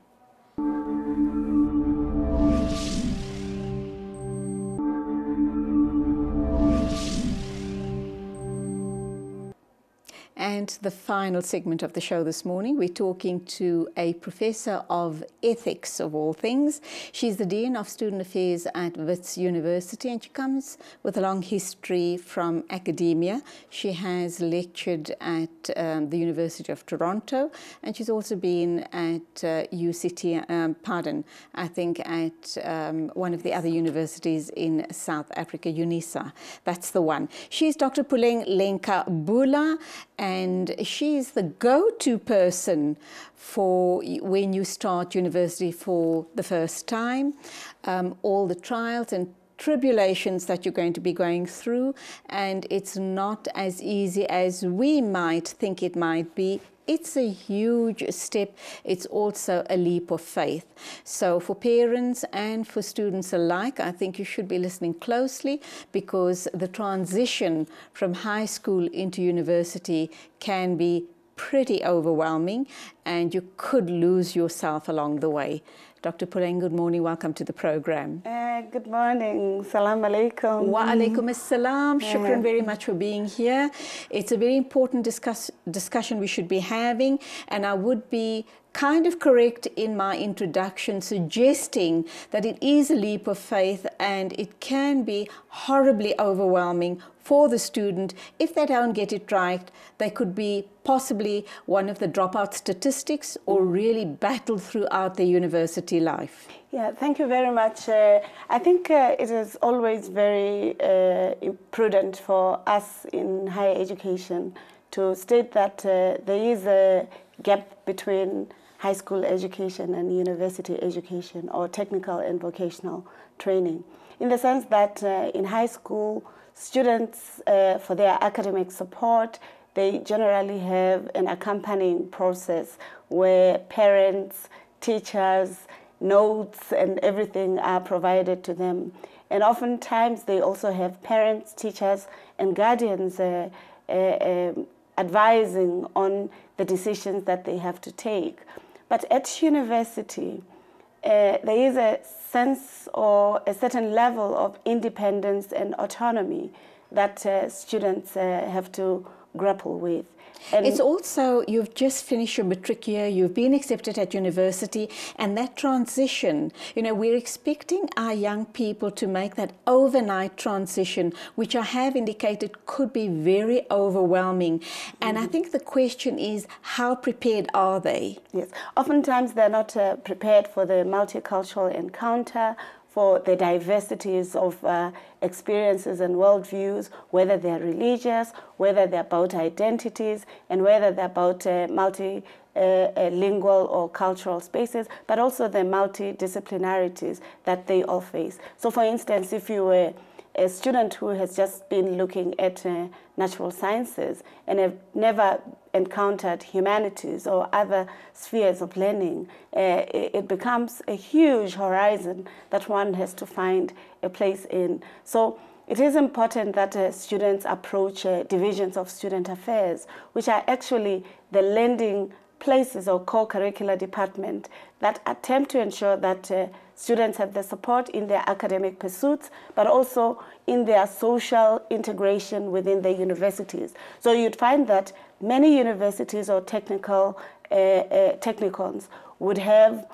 And the final segment of the show this morning, we're talking to a professor of ethics, of all things. She's the Dean of Student Affairs at Wits University, and she comes with a long history from academia. She has lectured at the University of Toronto, and she's also been at UCT, at one of the other universities in South Africa, UNISA. That's the one. She's Dr. Puleng Lenka-Bula, and she is the go-to person for when you start university for the first time, all the trials and tribulations that you're going to be going through, and it's not as easy as we might think it might be. It's a huge step. It's also a leap of faith. So for parents and for students alike, I think you should be listening closely, because the transition from high school into university can be pretty overwhelming, and you could lose yourself along the way. Dr. Puleng, good morning. Welcome to the program. Good morning. Salam alaikum. Wa alaikum assalam. Shukran very much for being here. It's a very important discussion we should be having, and I would be kind of correct in my introduction, suggesting that it is a leap of faith and it can be horribly overwhelming for the student. If they don't get it right, they could be possibly one of the dropout statistics or really battle throughout their university life. Yeah, thank you very much. I think it is always very prudent for us in higher education to state that there is a gap between high school education and university education, or technical and vocational training, in the sense that in high school, students, for their academic support, they generally have an accompanying process where parents, teachers, notes and everything are provided to them. And oftentimes they also have parents, teachers and guardians advising on the decisions that they have to take. But at university, there is a sense or a certain level of independence and autonomy that students have to grapple with. And it's also, you've just finished your matric year, you've been accepted at university, and that transition, you know, we're expecting our young people to make that overnight transition, which I have indicated could be very overwhelming. And I think the question is, how prepared are they? Yes, oftentimes they're not prepared for the multicultural encounter, for the diversities of experiences and worldviews, whether they're religious, whether they're about identities, and whether they're about multilingual or cultural spaces, but also the multidisciplinarities that they all face. So for instance, if you were a student who has just been looking at natural sciences and have never encountered humanities or other spheres of learning, it becomes a huge horizon that one has to find a place in. So it is important that students approach divisions of student affairs, which are actually the lending places or core curricular department that attempt to ensure that students have the support in their academic pursuits, but also in their social integration within the universities. So you'd find that many universities or technicons would have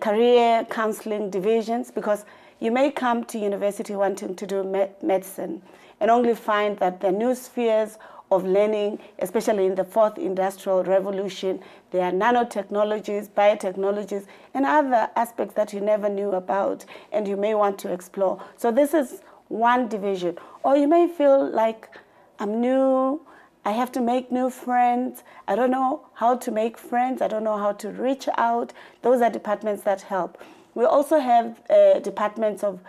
career counseling divisions, because you may come to university wanting to do medicine and only find that the new spheres of learning, especially in the fourth industrial revolution, there are nanotechnologies, biotechnologies, and other aspects that you never knew about and you may want to explore. So this is one division. Or you may feel like, I'm new, I have to make new friends, I don't know how to make friends, I don't know how to reach out. Those are departments that help. We also have departments of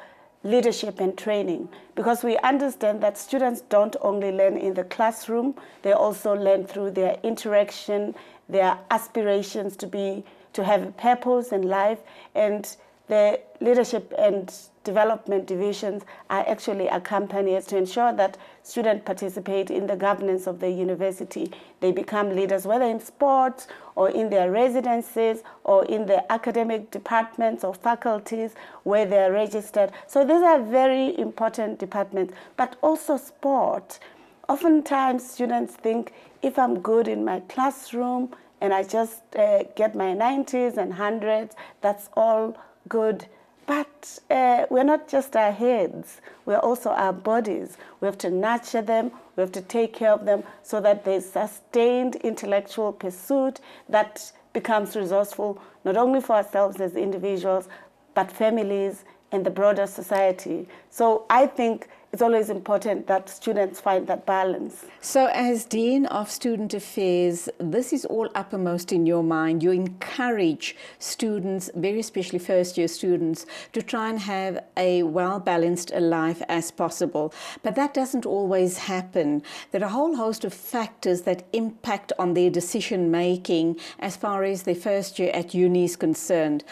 leadership and training, because we understand that students don't only learn in the classroom, they also learn through their interaction, their aspirations to have a purpose in life, and the leadership and development divisions are actually accompaniers to ensure that students participate in the governance of the university. They become leaders, whether in sports or in their residences or in the academic departments or faculties where they are registered. So these are very important departments, but also sport. Oftentimes students think, if I'm good in my classroom and I just get my 90s and 100s, that's all good. But we're not just our heads, we're also our bodies. We have to nurture them, we have to take care of them so that there's sustained intellectual pursuit that becomes resourceful, not only for ourselves as individuals, but families and the broader society. So I think it's always important that students find that balance. So as Dean of Student Affairs, this is all uppermost in your mind. You encourage students, very especially first-year students, to try and have a well-balanced life as possible. But that doesn't always happen. There are a whole host of factors that impact on their decision-making as far as their first year at uni is concerned.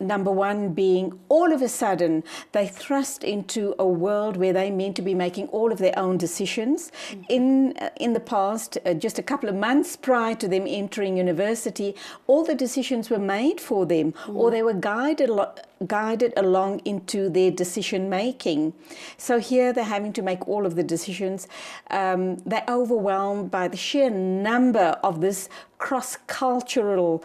Number one being, all of a sudden, they thrust into a world where they mean to be making all of their own decisions. Mm-hmm. In the past, just a couple of months prior to them entering university, all the decisions were made for them, mm-hmm. or they were guided along into their decision making. So here they're having to make all of the decisions. They're overwhelmed by the sheer number of this cross-cultural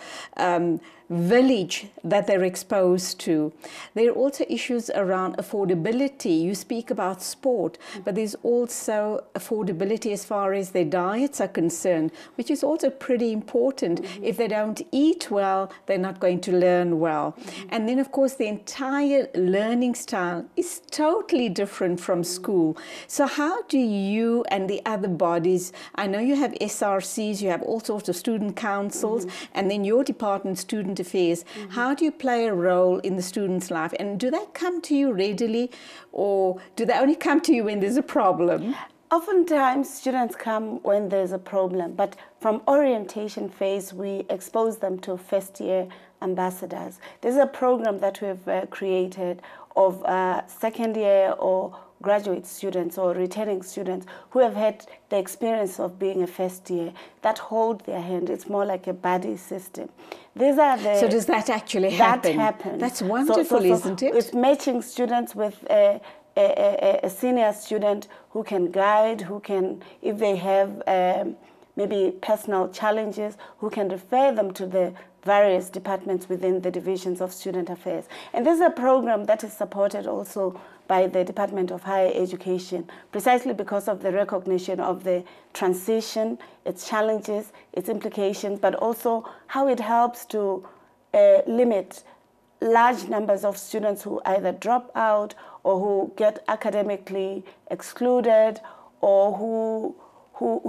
village that they're exposed to. There are also issues around affordability. You speak about sport, but there's also affordability as far as their diets are concerned, which is also pretty important. Mm-hmm. If they don't eat well, they're not going to learn well. Mm-hmm. And then, of course, the entire learning style is totally different from school. So how do you and the other bodies, I know you have SRCs, you have all sorts of student councils, mm-hmm. and then your department, Student Affairs, mm-hmm. how do you play a role in the student's life? And do they come to you readily, or do they only come to you when there's a problem? Oftentimes students come when there's a problem, but from orientation phase we expose them to first-year ambassadors. This is a program that we've created of second-year or graduate students or returning students who have had the experience of being a first year, that hold their hand. It's more like a buddy system. These are the... So does that actually happen? That happens. That's wonderful, isn't it? It's matching students with a senior student who can guide, who can, if they have maybe personal challenges, who can refer them to the various departments within the divisions of Student Affairs. And this is a program that is supported also by the Department of Higher Education, precisely because of the recognition of the transition, its challenges, its implications, but also how it helps to limit large numbers of students who either drop out or who get academically excluded or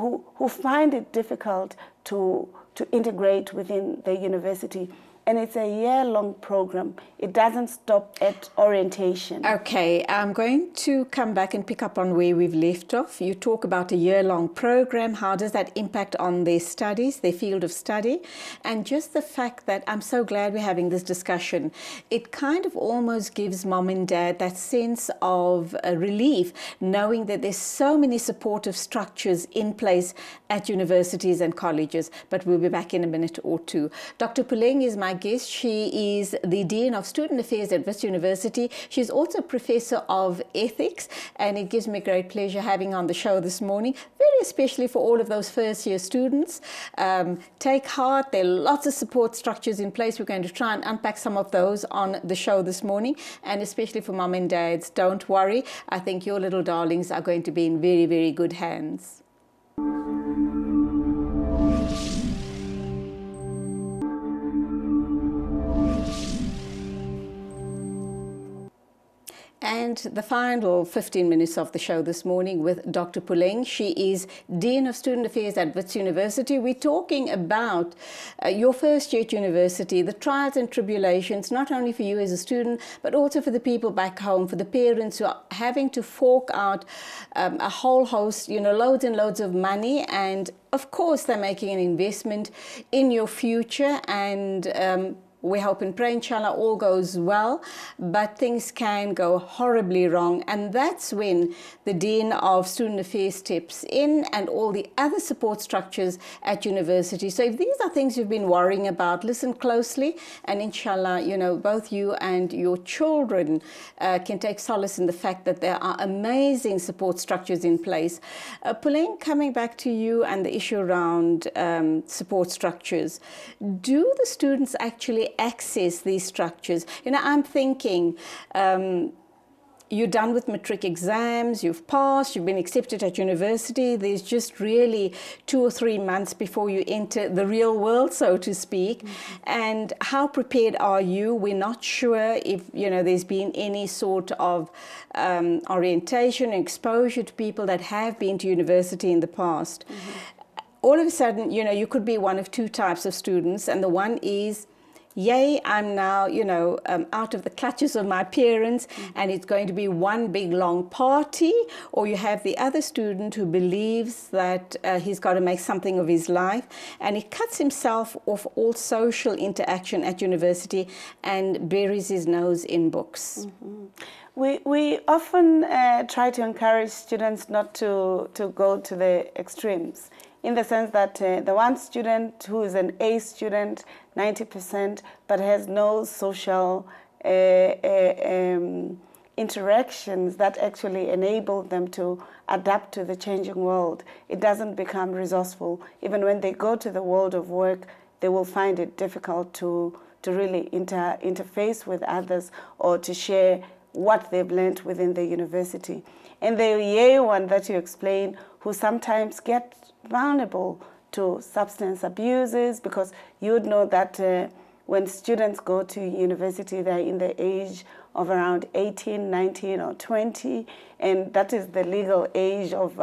who find it difficult to integrate within the university. and it's a year-long program. It doesn't stop at orientation. Okay, I'm going to come back and pick up on where we've left off. You talk about a year-long program. How does that impact on their studies, their field of study? And just the fact that I'm so glad we're having this discussion. It kind of almost gives mom and dad that sense of relief, knowing that there's so many supportive structures in place at universities and colleges. But we'll be back in a minute or two. Dr. Puleng is my guest. She is the Dean of Student Affairs at Wits University. She's also a Professor of Ethics, and it gives me great pleasure having on the show this morning, very especially for all of those first-year students. Take heart, there are lots of support structures in place. We're going to try and unpack some of those on the show this morning, and especially for mum and dads, don't worry. I think your little darlings are going to be in very, very good hands. And the final 15 minutes of the show this morning with Dr. Puleng. She is Dean of Student Affairs at Wits University. We're talking about your first year at university, the trials and tribulations, not only for you as a student, but also for the people back home, for the parents who are having to fork out a whole host, you know, loads and loads of money. And of course, they're making an investment in your future, and we hope and pray, inshallah, all goes well, but things can go horribly wrong. And that's when the Dean of Student Affairs steps in, and all the other support structures at university. So if these are things you've been worrying about, listen closely, and inshallah, you know, both you and your children can take solace in the fact that there are amazing support structures in place. Puleng, coming back to you and the issue around support structures, do the students actually access these structures? You know, I'm thinking you're done with matric exams, you've passed, you've been accepted at university, there's just really 2 or 3 months before you enter the real world, so to speak. Mm-hmm. And how prepared are you? We're not sure if, you know, there's been any sort of orientation and exposure to people that have been to university in the past. Mm-hmm. All of a sudden, you know, you could be one of two types of students, and the one is, yay, I'm now, you know, out of the clutches of my parents, and it's going to be one big long party. Or you have the other student who believes that he's got to make something of his life, and he cuts himself off all social interaction at university and buries his nose in books. Mm-hmm. We often try to encourage students not to go to the extremes, in the sense that the one student who is an A student, 90%, but has no social interactions that actually enable them to adapt to the changing world. It doesn't become resourceful. Even when they go to the world of work, they will find it difficult to really interface with others, or to share what they've learned within the university. And the year one that you explain, who sometimes get vulnerable to substance abuses, because you would know that when students go to university, they're in the age of around 18, 19 or 20, and that is the legal age of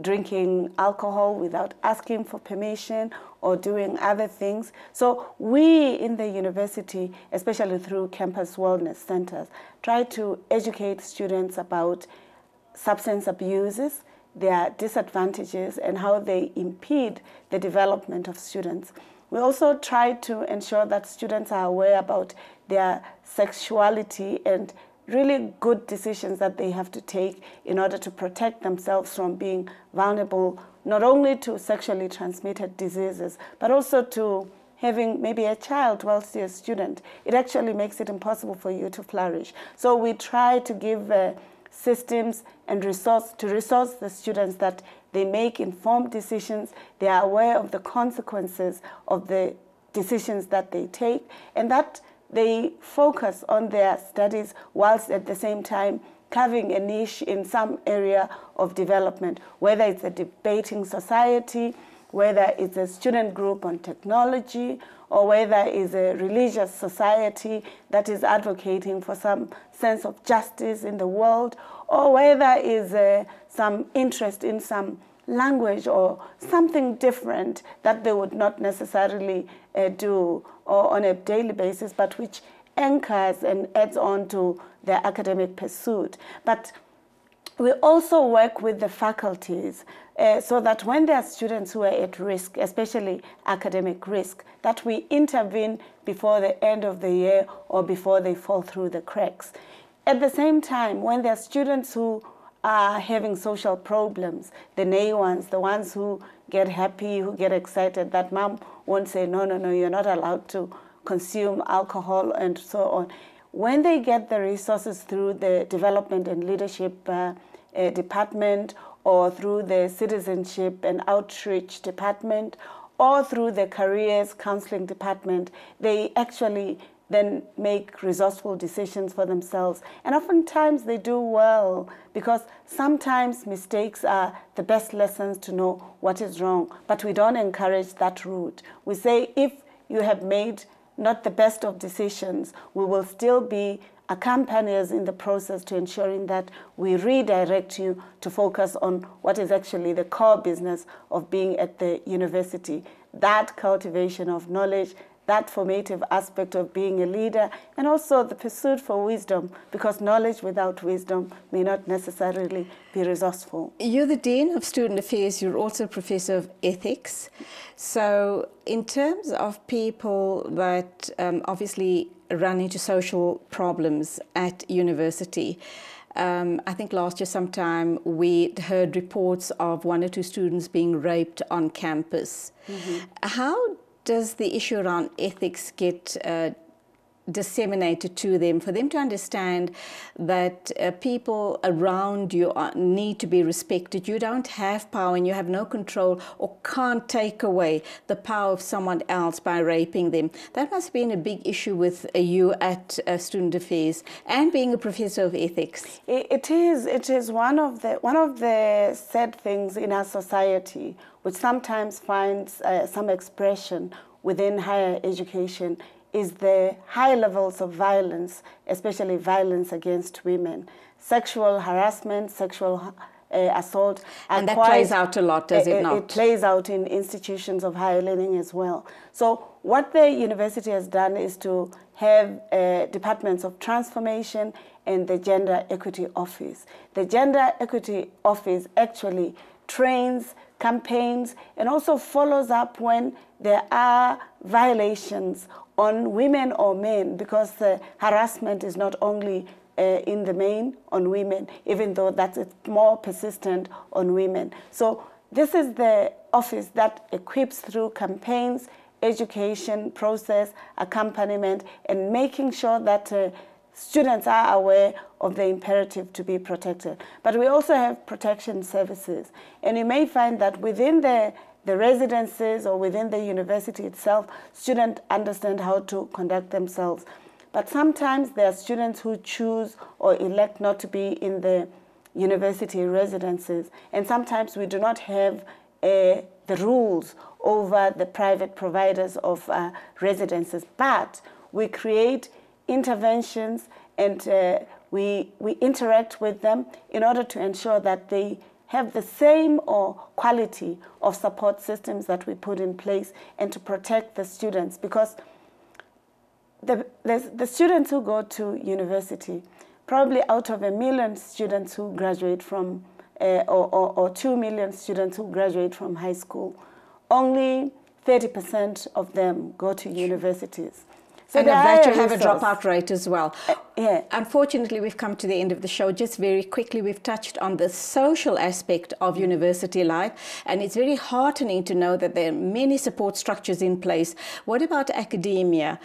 drinking alcohol without asking for permission or doing other things. So we in the university, especially through campus wellness centers, try to educate students about substance abuses, their disadvantages, and how they impede the development of students. We also try to ensure that students are aware about their sexuality and really good decisions that they have to take in order to protect themselves from being vulnerable, not only to sexually transmitted diseases, but also to having maybe a child whilst you're a student. It actually makes it impossible for you to flourish. So we try to give systems and resource the students, that they make informed decisions, they are aware of the consequences of the decisions that they take, and that they focus on their studies whilst at the same time carving a niche in some area of development, whether it's a debating society, whether it's a student group on technology, or whether it's a religious society that is advocating for some sense of justice in the world, or whether it's some interest in some language or something different that they would not necessarily do on a daily basis, but which anchors and adds on to their academic pursuit. But we also work with the faculties so that when there are students who are at risk, especially academic risk, that we intervene before the end of the year or before they fall through the cracks. At the same time, when there are students who are having social problems, the nay ones, the ones who get happy, who get excited, that mom won't say, no, no, no, you're not allowed to consume alcohol and so on. When they get the resources through the development and leadership department, or through the citizenship and outreach department, or through the careers counseling department, they actually then make resourceful decisions for themselves. And oftentimes they do well, because sometimes mistakes are the best lessons to know what is wrong. But we don't encourage that route. We say if you have made not the best of decisions, we will still be accompaniers in the process to ensuring that we redirect you to focus on what is actually the core business of being at the university. That cultivation of knowledge, that formative aspect of being a leader, and also the pursuit for wisdom, because knowledge without wisdom may not necessarily be resourceful. You're the Dean of Student Affairs, you're also a Professor of Ethics. So in terms of people that obviously run into social problems at university, I think last year sometime we heard reports of 1 or 2 students being raped on campus. Mm-hmm. How does the issue around ethics get disseminated to them, for them to understand that people around you need to be respected? You don't have power and you have no control or can't take away the power of someone else by raping them. That must have been a big issue with you at Student Affairs and being a Professor of Ethics. It is one of the sad things in our society, which sometimes finds some expression within higher education, is the high levels of violence, especially violence against women. Sexual harassment, sexual assault. And that plays out a lot, does it not? It plays out in institutions of higher learning as well. So what the university has done is to have departments of transformation and the Gender Equity Office. The Gender Equity Office actually trains, campaigns, and also follows up when there are violations on women or men, because the harassment is not only in the main on women, even though that's more persistent on women. So this is the office that equips through campaigns, education, process, accompaniment, and making sure that students are aware of the imperative to be protected. But we also have protection services, and you may find that within the residences or within the university itself, students understand how to conduct themselves. But sometimes there are students who choose or elect not to be in the university residences, and sometimes we do not have the rules over the private providers of residences. But we create interventions and we interact with them in order to ensure that they have the same or quality of support systems that we put in place, and to protect the students, because the students who go to university, probably out of 1 million students who graduate from, or 2 million students who graduate from high school, only 30% of them go to universities. So and of that you have a dropout rate as well. Yeah. Unfortunately, we've come to the end of the show. Just very quickly, we've touched on the social aspect of university life, and it's very heartening to know that there are many support structures in place. What about academia?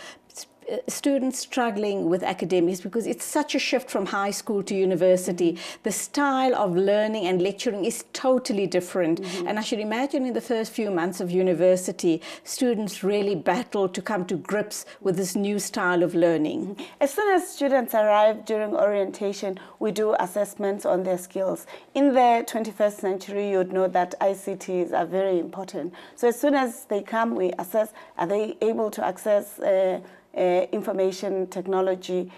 Students struggling with academics, because it's such a shift from high school to university. The style of learning and lecturing is totally different. Mm-hmm. And I should imagine in the first few months of university, students really battle to come to grips with this new style of learning. As soon as students arrive during orientation, we do assessments on their skills. In the 21st century, you'd know that ICTs are very important. So as soon as they come, we assess, are they able to access information technology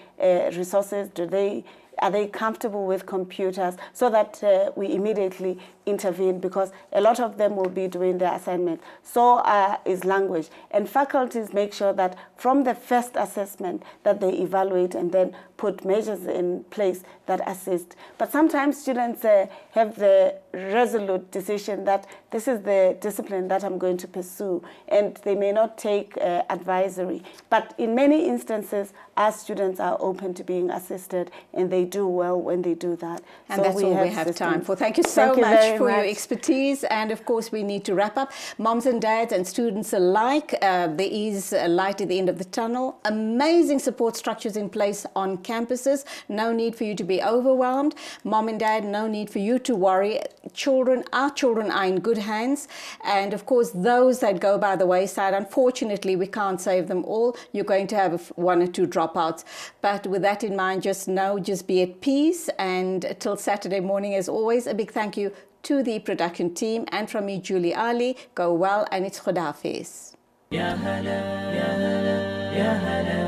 resources? Do they Are they comfortable with computers? So that we immediately intervene, because a lot of them will be doing their assignment. So is language. And faculties make sure that from the first assessment that they evaluate and then put measures in place that assist. But sometimes students have the resolute decision that this is the discipline that I'm going to pursue, and they may not take advisory. But in many instances, our students are open to being assisted, and they do well when they do that. And so that's all we have time for. Thank you so much for your expertise. And of course, we need to wrap up. Moms and dads and students alike, there is a light at the end of the tunnel. Amazing support structures in place on campuses. No need for you to be overwhelmed. Mom and dad, no need for you to worry. Children, our children are in good hands. And of course, those that go by the wayside, unfortunately, we can't save them all. You're going to have one or two dropouts. But with that in mind, just know, just be at peace. And till Saturday morning, as always, a big thank you to the production team. And from me, Julie Ali, go well, and it's Khuda Hafiz. Ya hala, ya hala, ya hala,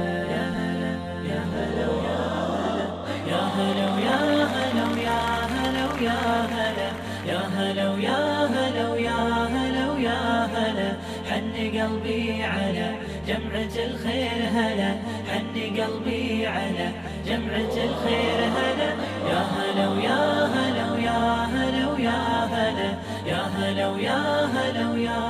ya hala, ya hala, ya hala, ya hala.